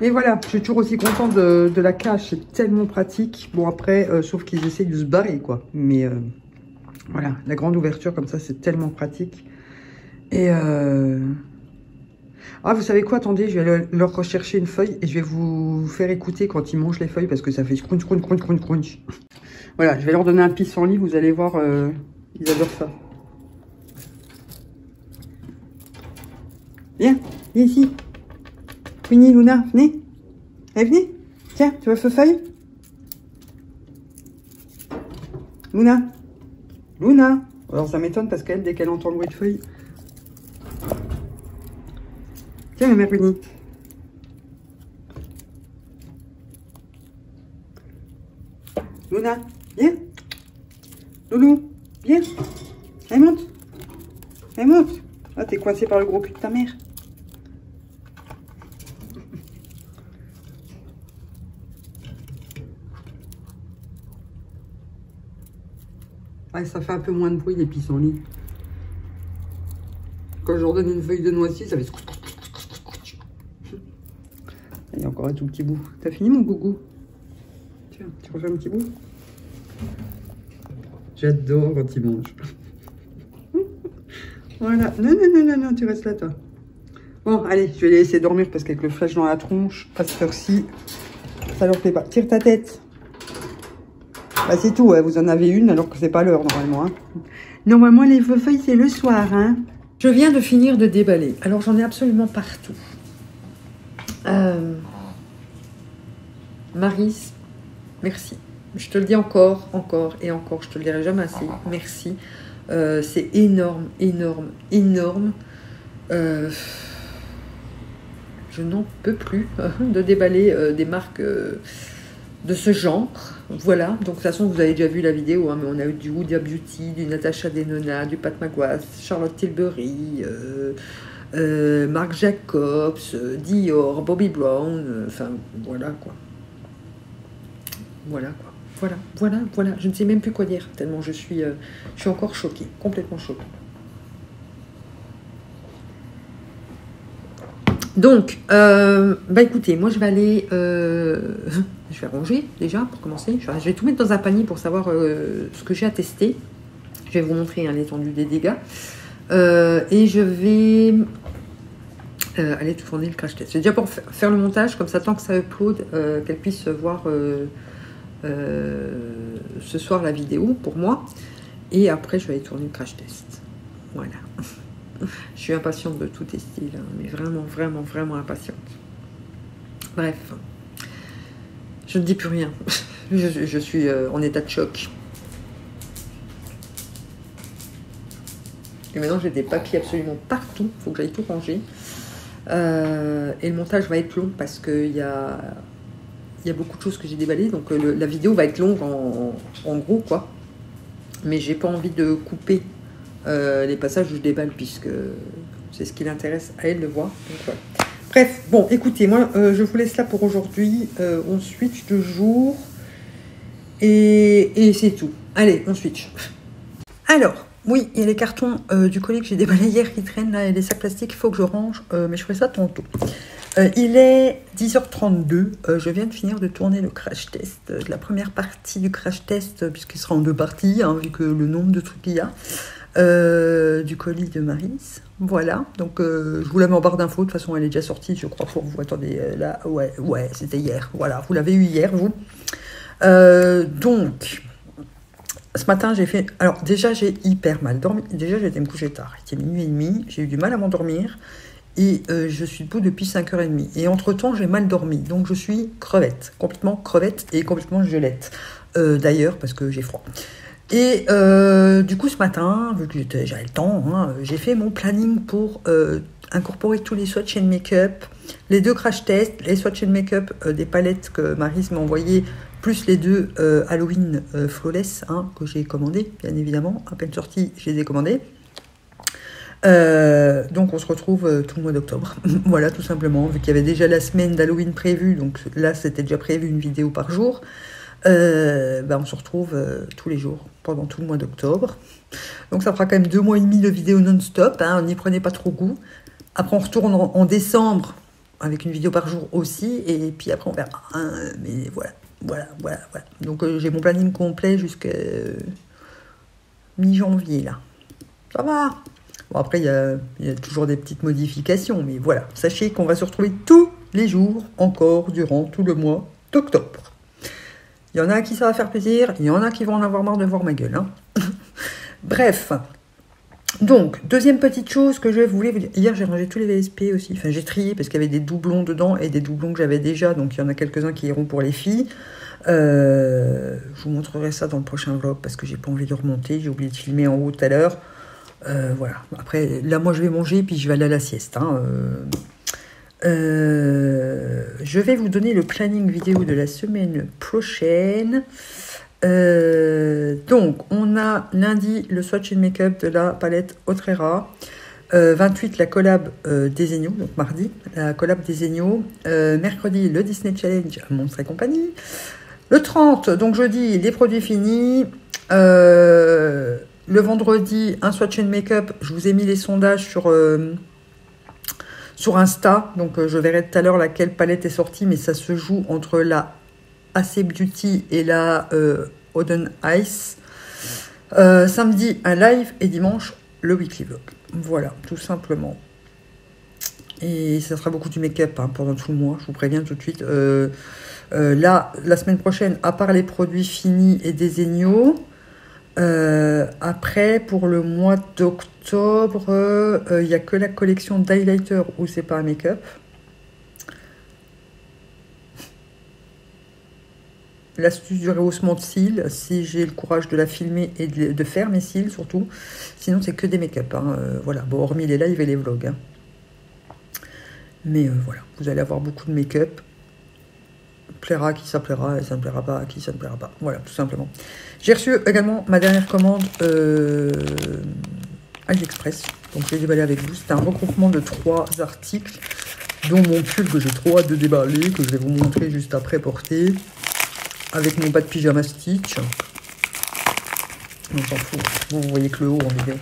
Mais voilà, je suis toujours aussi contente de, de la cage, c'est tellement pratique. Bon, après, euh, sauf qu'ils essayent de se barrer, quoi. Mais euh, voilà, la grande ouverture comme ça, c'est tellement pratique. Et... Euh... Ah, vous savez quoi, attendez, je vais leur rechercher une feuille et je vais vous faire écouter quand ils mangent les feuilles parce que ça fait crunch, crunch, crunch, crunch, crunch. Voilà, je vais leur donner un pissenlit, vous allez voir, euh, ils adorent ça. Viens, viens ici. Queenie, Luna, venez. Allez, venez. Tiens, tu veux feu-feuille? Luna. Luna. Alors, ça m'étonne parce qu'elle, dès qu'elle entend le bruit de feuille... Tiens, ma mère Queenie. Luna, viens. Loulou, viens. Allez, monte. Allez, monte. Ah, t'es coincé par le gros cul de ta mère. Ah, ça fait un peu moins de bruit, les pissenlits. Quand je leur donne une feuille de noisetier, ça fait... Il y a encore un tout petit bout. T'as fini mon gougou? Tiens, tu refais un petit bout. J'adore quand il mange. Voilà. Non, non, non, non, non, tu restes là, toi. Bon, allez, je vais les laisser dormir parce qu'avec le flash dans la tronche, à cette heure-ci, ça leur plaît pas. Tire ta tête. Bah, c'est tout, hein, vous en avez une alors que c'est pas l'heure, normalement. Hein. Normalement, les feuilles, c'est le soir. Hein. Je viens de finir de déballer. Alors, j'en ai absolument partout. Euh, Maryse, merci. Je te le dis encore, encore et encore. Je te le dirai jamais assez. Merci. Euh, c'est énorme, énorme, énorme. Euh, je n'en peux plus euh, de déballer euh, des marques euh, de ce genre. Voilà. Donc de toute façon, vous avez déjà vu la vidéo. Hein, mais on a eu du Oudia Beauty, du Natasha Denona, du Pat Magwas, Charlotte Tilbury. Euh, Euh, Marc Jacobs, euh, Dior, Bobby Brown, enfin euh, voilà quoi. Voilà quoi. Voilà, voilà, voilà. Je ne sais même plus quoi dire tellement je suis, euh, je suis encore choquée, complètement choquée. Donc, euh, bah écoutez, moi je vais aller, euh, je vais ranger déjà pour commencer. Je vais, je vais tout mettre dans un panier pour savoir euh, ce que j'ai à tester. Je vais vous montrer hein, l'étendue des dégâts. Euh, et je vais euh, aller tout fourner le crash test. J'ai déjà pour faire le montage, comme ça, tant que ça upload, euh, qu'elle puisse voir euh, euh, ce soir la vidéo pour moi. Et après, je vais aller tourner le crash test. Voilà. Je suis impatiente de tout tester, là, mais vraiment, vraiment, vraiment impatiente. Bref, je ne dis plus rien. Je, je suis euh, en état de choc. Et maintenant, j'ai des papiers absolument partout. Il faut que j'aille tout ranger. Euh, et le montage va être long parce qu'il y a, y a beaucoup de choses que j'ai déballées. Donc, le, la vidéo va être longue en, en gros, quoi. Mais j'ai pas envie de couper euh, les passages où je déballe puisque c'est ce qui l'intéresse à elle de voir. Donc, voilà. Bref, bon, écoutez, moi, euh, je vous laisse là pour aujourd'hui. Euh, on switch de jour. Et, et c'est tout. Allez, on switch. Alors... Oui, il y a les cartons euh, du colis que j'ai déballé hier qui traînent là, et les sacs plastiques, il faut que je range, euh, mais je ferai ça tantôt. Euh, il est dix heures trente-deux, euh, je viens de finir de tourner le crash test, euh, la première partie du crash test, euh, puisqu'il sera en deux parties, hein, vu que le nombre de trucs qu'il y a, euh, du colis de Maryse. Voilà, donc euh, je vous la mets en barre d'infos, de toute façon elle est déjà sortie, je crois, pour vous. Attendez, euh, là, ouais, ouais, c'était hier, voilà, vous l'avez eu hier, vous. Euh, donc... Ce matin, j'ai fait... Alors, déjà, j'ai hyper mal dormi. Déjà, j'ai été me coucher tard. Il était minuit et demi. J'ai eu du mal à m'endormir. Et euh, je suis debout depuis cinq heures trente. Et entre-temps, j'ai mal dormi. Donc, je suis crevette. Complètement crevette et complètement gelette. Euh, D'ailleurs, parce que j'ai froid. Et euh, du coup, ce matin, vu que j'avais le temps, hein, j'ai fait mon planning pour euh, incorporer tous les swatchs and make-up, les deux crash tests, les swatchs and make-up euh, des palettes que Maryse m'a envoyées, plus les deux euh, Halloween euh, Flawless, hein, que j'ai commandé, bien évidemment. À peine sorti, je les ai commandés. Euh, donc, on se retrouve euh, tout le mois d'octobre. Voilà, tout simplement, vu qu'il y avait déjà la semaine d'Halloween prévue. Donc là, c'était déjà prévu une vidéo par jour. Euh, bah, on se retrouve euh, tous les jours pendant tout le mois d'octobre. Donc, ça fera quand même deux mois et demi de vidéos non-stop. Hein, n'y prenez pas trop goût. Après, on retourne en, en décembre avec une vidéo par jour aussi. Et, et puis après, on verra. Hein, mais voilà. Voilà, voilà, voilà. Donc, euh, j'ai mon planning complet jusqu'à euh, mi-janvier, là. Ça va. Bon, après, il y a, y a toujours des petites modifications, mais voilà. Sachez qu'on va se retrouver tous les jours, encore, durant tout le mois d'octobre. Il y en a à qui ça va faire plaisir, il y en a qui vont en avoir marre de voir ma gueule, hein. Bref. Donc, deuxième petite chose que je voulais vous dire. Hier, j'ai rangé tous les V S P aussi. Enfin, j'ai trié parce qu'il y avait des doublons dedans et des doublons que j'avais déjà. Donc, il y en a quelques-uns qui iront pour les filles. Euh, je vous montrerai ça dans le prochain vlog parce que j'ai pas envie de remonter. J'ai oublié de filmer en haut tout à l'heure. Euh, voilà. Après, là, moi, je vais manger puis je vais aller à la sieste. Hein. Euh, euh, je vais vous donner le planning vidéo de la semaine prochaine. Euh, donc, on a lundi le swatch and make-up de la palette Otrera. Euh, vingt-huit, la collab euh, des Agneaux, donc mardi, la collab des Agneaux. Euh, mercredi, le Disney Challenge, Monstres et Compagnie. Le trente, donc jeudi, les produits finis. Euh, le vendredi, un swatch and make-up. Je vous ai mis les sondages sur... Euh, sur Insta. Donc, euh, je verrai tout à l'heure laquelle palette est sortie, mais ça se joue entre la A C Beauty et la euh, Oden Ice. Euh, samedi, un live et dimanche, le weekly vlog. Voilà, tout simplement. Et ça sera beaucoup du make-up hein, pendant tout le mois, je vous préviens tout de suite. Euh, euh, là, la semaine prochaine, à part les produits finis et des Agneaux, euh, après, pour le mois d'octobre, il euh, n'y a que la collection d'highlighter où c'est pas un make-up. L'astuce du rehaussement de cils, si j'ai le courage de la filmer et de, de faire mes cils surtout. Sinon, c'est que des make-up. Hein. Euh, voilà. Bon, hormis les lives et les vlogs. Hein. Mais euh, voilà, vous allez avoir beaucoup de make-up. Plaira à qui ça plaira et ça ne plaira pas à qui ça ne plaira pas. Voilà, tout simplement. J'ai reçu également ma dernière commande euh, AliExpress. Donc, je l'ai déballé avec vous. C'est un regroupement de trois articles, dont mon pull que j'ai trop hâte de déballer, que je vais vous montrer juste après porter. Avec mon bas de pyjama Stitch. On s'en fout. Vous voyez que le haut en vidéo.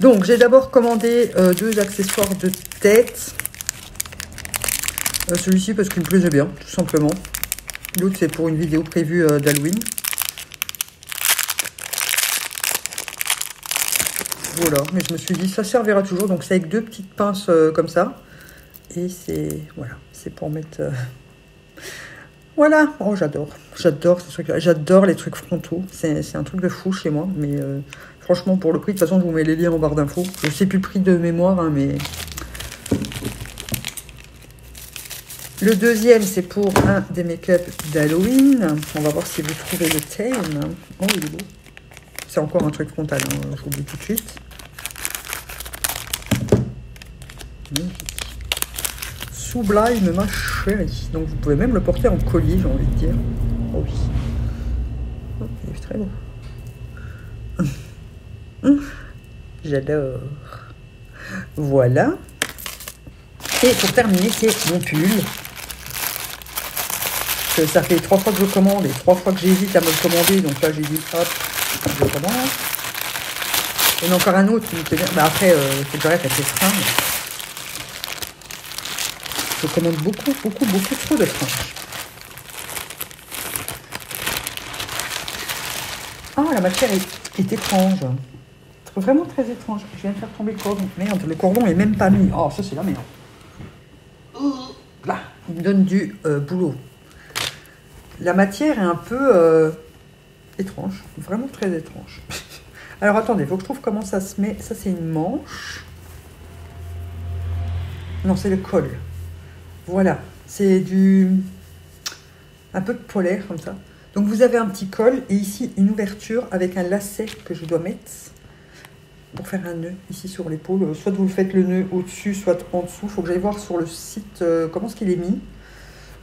Donc, j'ai d'abord commandé euh, deux accessoires de tête. Euh, Celui-ci parce qu'il me plaisait bien, tout simplement. L'autre, c'est pour une vidéo prévue euh, d'Halloween. Voilà. Mais je me suis dit, ça servira toujours. Donc, c'est avec deux petites pinces euh, comme ça. Et c'est... Voilà. C'est pour mettre... Euh... Voilà, oh j'adore, j'adore ce truc, j'adore les trucs frontaux, c'est un truc de fou chez moi, mais euh, franchement pour le prix, de toute façon je vous mets les liens en barre d'infos, je sais plus le prix de mémoire, hein, mais... Le deuxième c'est pour un des make-up d'Halloween, on va voir si vous trouvez le thème, oh il est beau, c'est encore un truc frontal, hein, je vous le dis tout de suite. Mmh. Sublime, ma chérie. Donc, vous pouvez même le porter en collier, j'ai envie de dire. Oh oui. Oh, il est très beau. J'adore. Voilà. Et pour terminer, c'est mon pull. Parce que ça fait trois fois que je commande et trois fois que j'hésite à me le commander. Donc là, j'ai dit, hop, je commande. Il y en a encore un autre qui te vient. Bah après, euh, c'est pareil, t'as fait fringues. Je commande beaucoup, beaucoup, beaucoup trop de fringues. Ah, la matière est, est étrange. Vraiment très étrange. Je viens de faire tomber le cordon. Merde, le cordon est même pas mis. Oh, ça, c'est la merde. Là, il me donne du euh, boulot. La matière est un peu euh, étrange. Vraiment très étrange. Alors, attendez, il faut que je trouve comment ça se met. Ça, c'est une manche. Non, c'est le col. Voilà. C'est du... un peu de polaire, comme ça. Donc, vous avez un petit col et ici, une ouverture avec un lacet que je dois mettre pour faire un nœud ici sur l'épaule. Soit vous faites le nœud au-dessus, soit en dessous. Il faut que j'aille voir sur le site euh, comment est-ce qu'il est mis.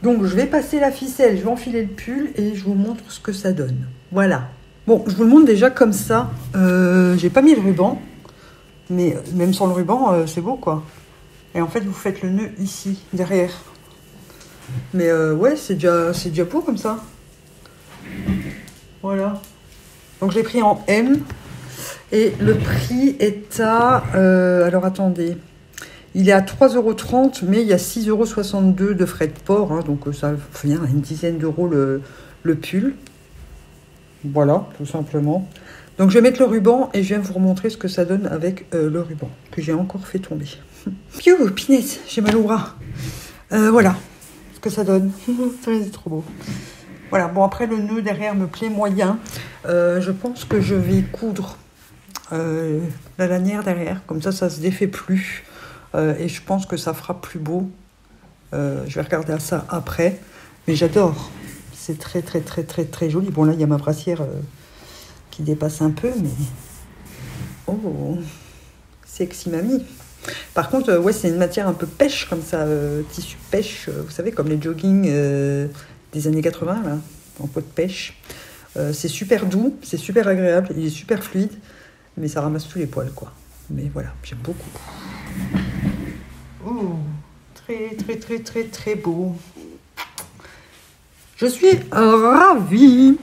Donc, je vais passer la ficelle, je vais enfiler le pull et je vous montre ce que ça donne. Voilà. Bon, je vous le montre déjà comme ça. Euh, j'ai pas mis le ruban, mais même sans le ruban, euh, c'est beau, quoi. Et en fait, vous faites le nœud ici, derrière. Mais euh, ouais, c'est déjà, c'est déjà beau comme ça. Voilà. Donc, je l'ai pris en M. Et le prix est à... Euh, alors, attendez. Il est à trois euros trente, mais il y a six euros soixante-deux de frais de port. Hein, donc, ça revient à une dizaine d'euros le, le pull. Voilà, tout simplement. Donc, je vais mettre le ruban et je viens vous remontrer ce que ça donne avec euh, le ruban que j'ai encore fait tomber. Piu, pinette, j'ai mal au bras. Euh, voilà ce que ça donne. C'est trop beau. Voilà, bon, après, le nœud derrière me plaît moyen. Euh, je pense que je vais coudre euh, la lanière derrière. Comme ça, ça se défait plus. Euh, et je pense que ça fera plus beau. Euh, je vais regarder à ça après. Mais j'adore. C'est très, très, très, très, très joli. Bon, là, il y a ma brassière euh, qui dépasse un peu, mais... Oh, sexy mamie. Par contre, euh, ouais, c'est une matière un peu pêche, comme ça, euh, tissu pêche. Euh, vous savez, comme les joggings euh, des années quatre-vingts, là, en peau de pêche. Euh, c'est super doux, c'est super agréable, il est super fluide, mais ça ramasse tous les poils, quoi. Mais voilà, j'aime beaucoup. Oh, très, très, très, très, très beau. Je suis ravie.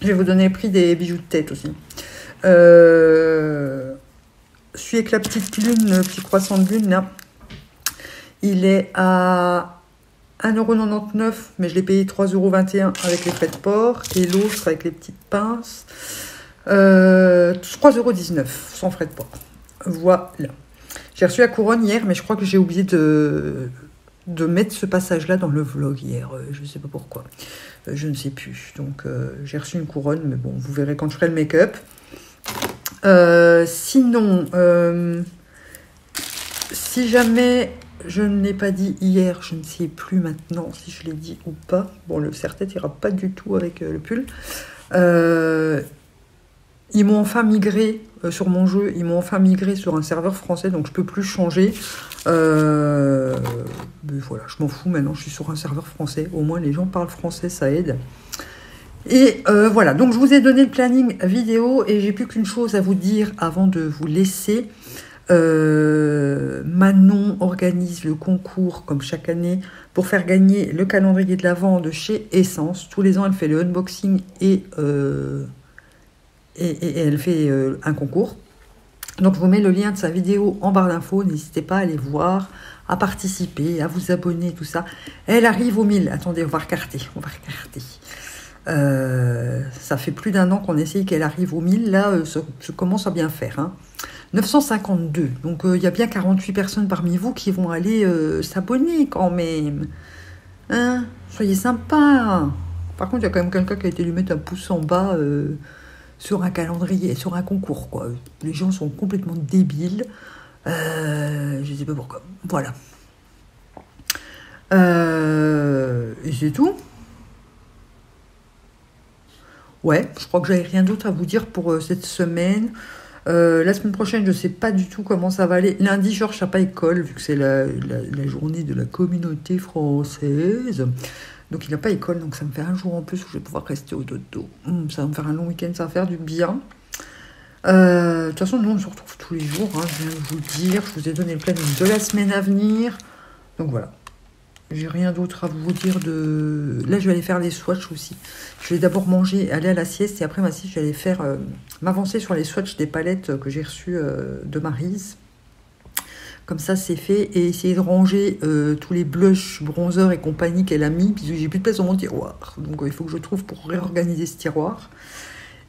Je vais vous donner le prix des bijoux de tête aussi. Euh, celui avec la petite lune, le petit croissant de lune, là. Il est à un euro quatre-vingt-dix-neuf, mais je l'ai payé trois euros vingt et un avec les frais de port. Et l'autre avec les petites pinces. Euh, trois euros dix-neuf sans frais de port. Voilà. J'ai reçu la couronne hier, mais je crois que j'ai oublié de... de mettre ce passage-là dans le vlog hier. Euh, je ne sais pas pourquoi. Euh, je ne sais plus. Donc, euh, j'ai reçu une couronne, mais bon, vous verrez quand je ferai le make-up. Euh, sinon, euh, si jamais je ne l'ai pas dit hier, je ne sais plus maintenant si je l'ai dit ou pas. Bon, le serre-tête ira pas du tout avec euh, le pull. Euh, ils m'ont enfin migré euh, sur mon jeu. Ils m'ont enfin migré sur un serveur français, donc je ne peux plus changer. Euh, mais voilà, je m'en fous maintenant, je suis sur un serveur français, au moins les gens parlent français, ça aide. Et euh, voilà, donc je vous ai donné le planning vidéo et j'ai plus qu'une chose à vous dire avant de vous laisser. Euh, Manon organise le concours comme chaque année pour faire gagner le calendrier de l'Avent de chez Essence. Tous les ans elle fait le unboxing et, euh, et, et, et elle fait euh, un concours. Donc, je vous mets le lien de sa vidéo en barre d'infos. N'hésitez pas à aller voir, à participer, à vous abonner, tout ça. Elle arrive au mille. Attendez, on va recarter. On va recarter. Euh, ça fait plus d'un an qu'on essaye qu'elle arrive au mille. Là, euh, ça, ça commence à bien faire. Hein. neuf cent cinquante-deux. Donc, il euh, y a bien quarante-huit personnes parmi vous qui vont aller euh, s'abonner quand même. Hein, soyez sympas. Par contre, il y a quand même quelqu'un qui a été lui mettre un pouce en bas... Euh, sur un calendrier, sur un concours, quoi. Les gens sont complètement débiles. Euh, je ne sais pas pourquoi. Voilà. Euh, et c'est tout. Ouais, je crois que j'avais rien d'autre à vous dire pour euh, cette semaine. Euh, la semaine prochaine, je ne sais pas du tout comment ça va aller. Lundi, Georges n'a pas école, vu que c'est la, la, la journée de la communauté française. Donc, il n'a pas école, donc ça me fait un jour en plus où je vais pouvoir rester au dodo. Ça va me faire un long week-end, ça va faire du bien. Euh, de toute façon, nous, on se retrouve tous les jours. Hein, je viens de vous le dire. Je vous ai donné le planning de la semaine à venir. Donc, voilà. J'ai rien d'autre à vous dire de... Là, je vais aller faire les swatchs aussi. Je vais d'abord manger, aller à la sieste. Et après ma sieste, je vais aller faire... Euh, m'avancer sur les swatchs des palettes que j'ai reçues euh, de Maryse. Comme ça, c'est fait. Et essayer de ranger euh, tous les blushs, bronzers et compagnie qu'elle a mis. Puis j'ai plus de place dans mon tiroir. Donc, euh, il faut que je trouve pour réorganiser ce tiroir.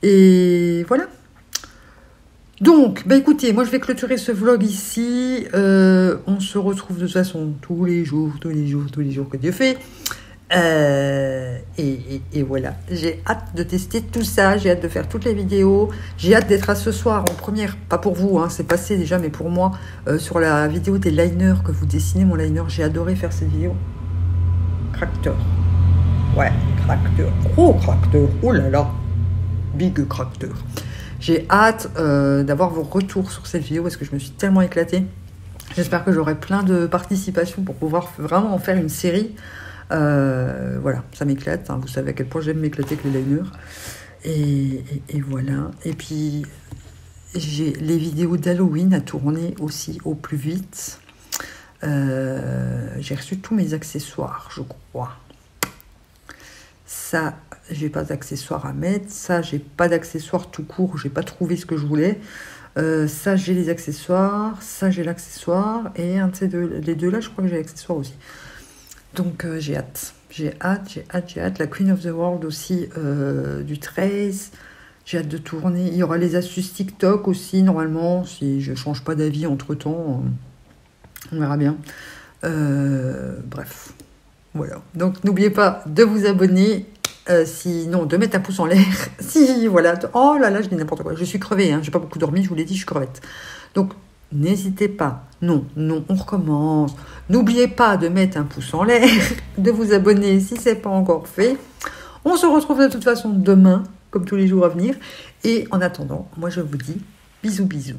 Et voilà. Donc, bah écoutez, moi je vais clôturer ce vlog ici. Euh, on se retrouve de toute façon tous les jours, tous les jours, tous les jours que Dieu fait. Euh, et, et, et voilà. J'ai hâte de tester tout ça. J'ai hâte de faire toutes les vidéos. J'ai hâte d'être à ce soir en première. Pas pour vous, hein, c'est passé déjà, mais pour moi, euh, sur la vidéo des liners que vous dessinez, mon liner, j'ai adoré faire cette vidéo. Cracteur. Ouais, cracteur. Gros cracteur. Oh là là. Big cracteur. J'ai hâte euh, d'avoir vos retours sur cette vidéo parce que je me suis tellement éclatée. J'espère que j'aurai plein de participations pour pouvoir vraiment en faire une série. Euh, voilà, ça m'éclate. Hein. Vous savez à quel point j'aime m'éclater avec les liners. Et, et, et voilà. Et puis, j'ai les vidéos d'Halloween à tourner aussi au plus vite. Euh, j'ai reçu tous mes accessoires, je crois. Ça... J'ai pas d'accessoires à mettre. Ça, j'ai pas d'accessoires tout court. J'ai pas trouvé ce que je voulais. Euh, ça, j'ai les accessoires. Ça, j'ai l'accessoire. Et un de ces deux, les deux là, je crois que j'ai l'accessoire aussi. Donc, euh, j'ai hâte. J'ai hâte, j'ai hâte, j'ai hâte. La Queen of the World aussi, euh, du treize. J'ai hâte de tourner. Il y aura les astuces TikTok aussi, normalement. Si je change pas d'avis entre-temps, on verra bien. Euh, bref. Voilà. Donc, n'oubliez pas de vous abonner. Euh, sinon, de mettre un pouce en l'air. Si, voilà. Oh là là, je dis n'importe quoi. Je suis crevée, hein. J'ai pas beaucoup dormi, je vous l'ai dit, je suis crevette. Donc, n'hésitez pas. Non, non, on recommence. N'oubliez pas de mettre un pouce en l'air, de vous abonner si c'est pas encore fait. On se retrouve de toute façon demain, comme tous les jours à venir. Et en attendant, moi je vous dis bisous, bisous.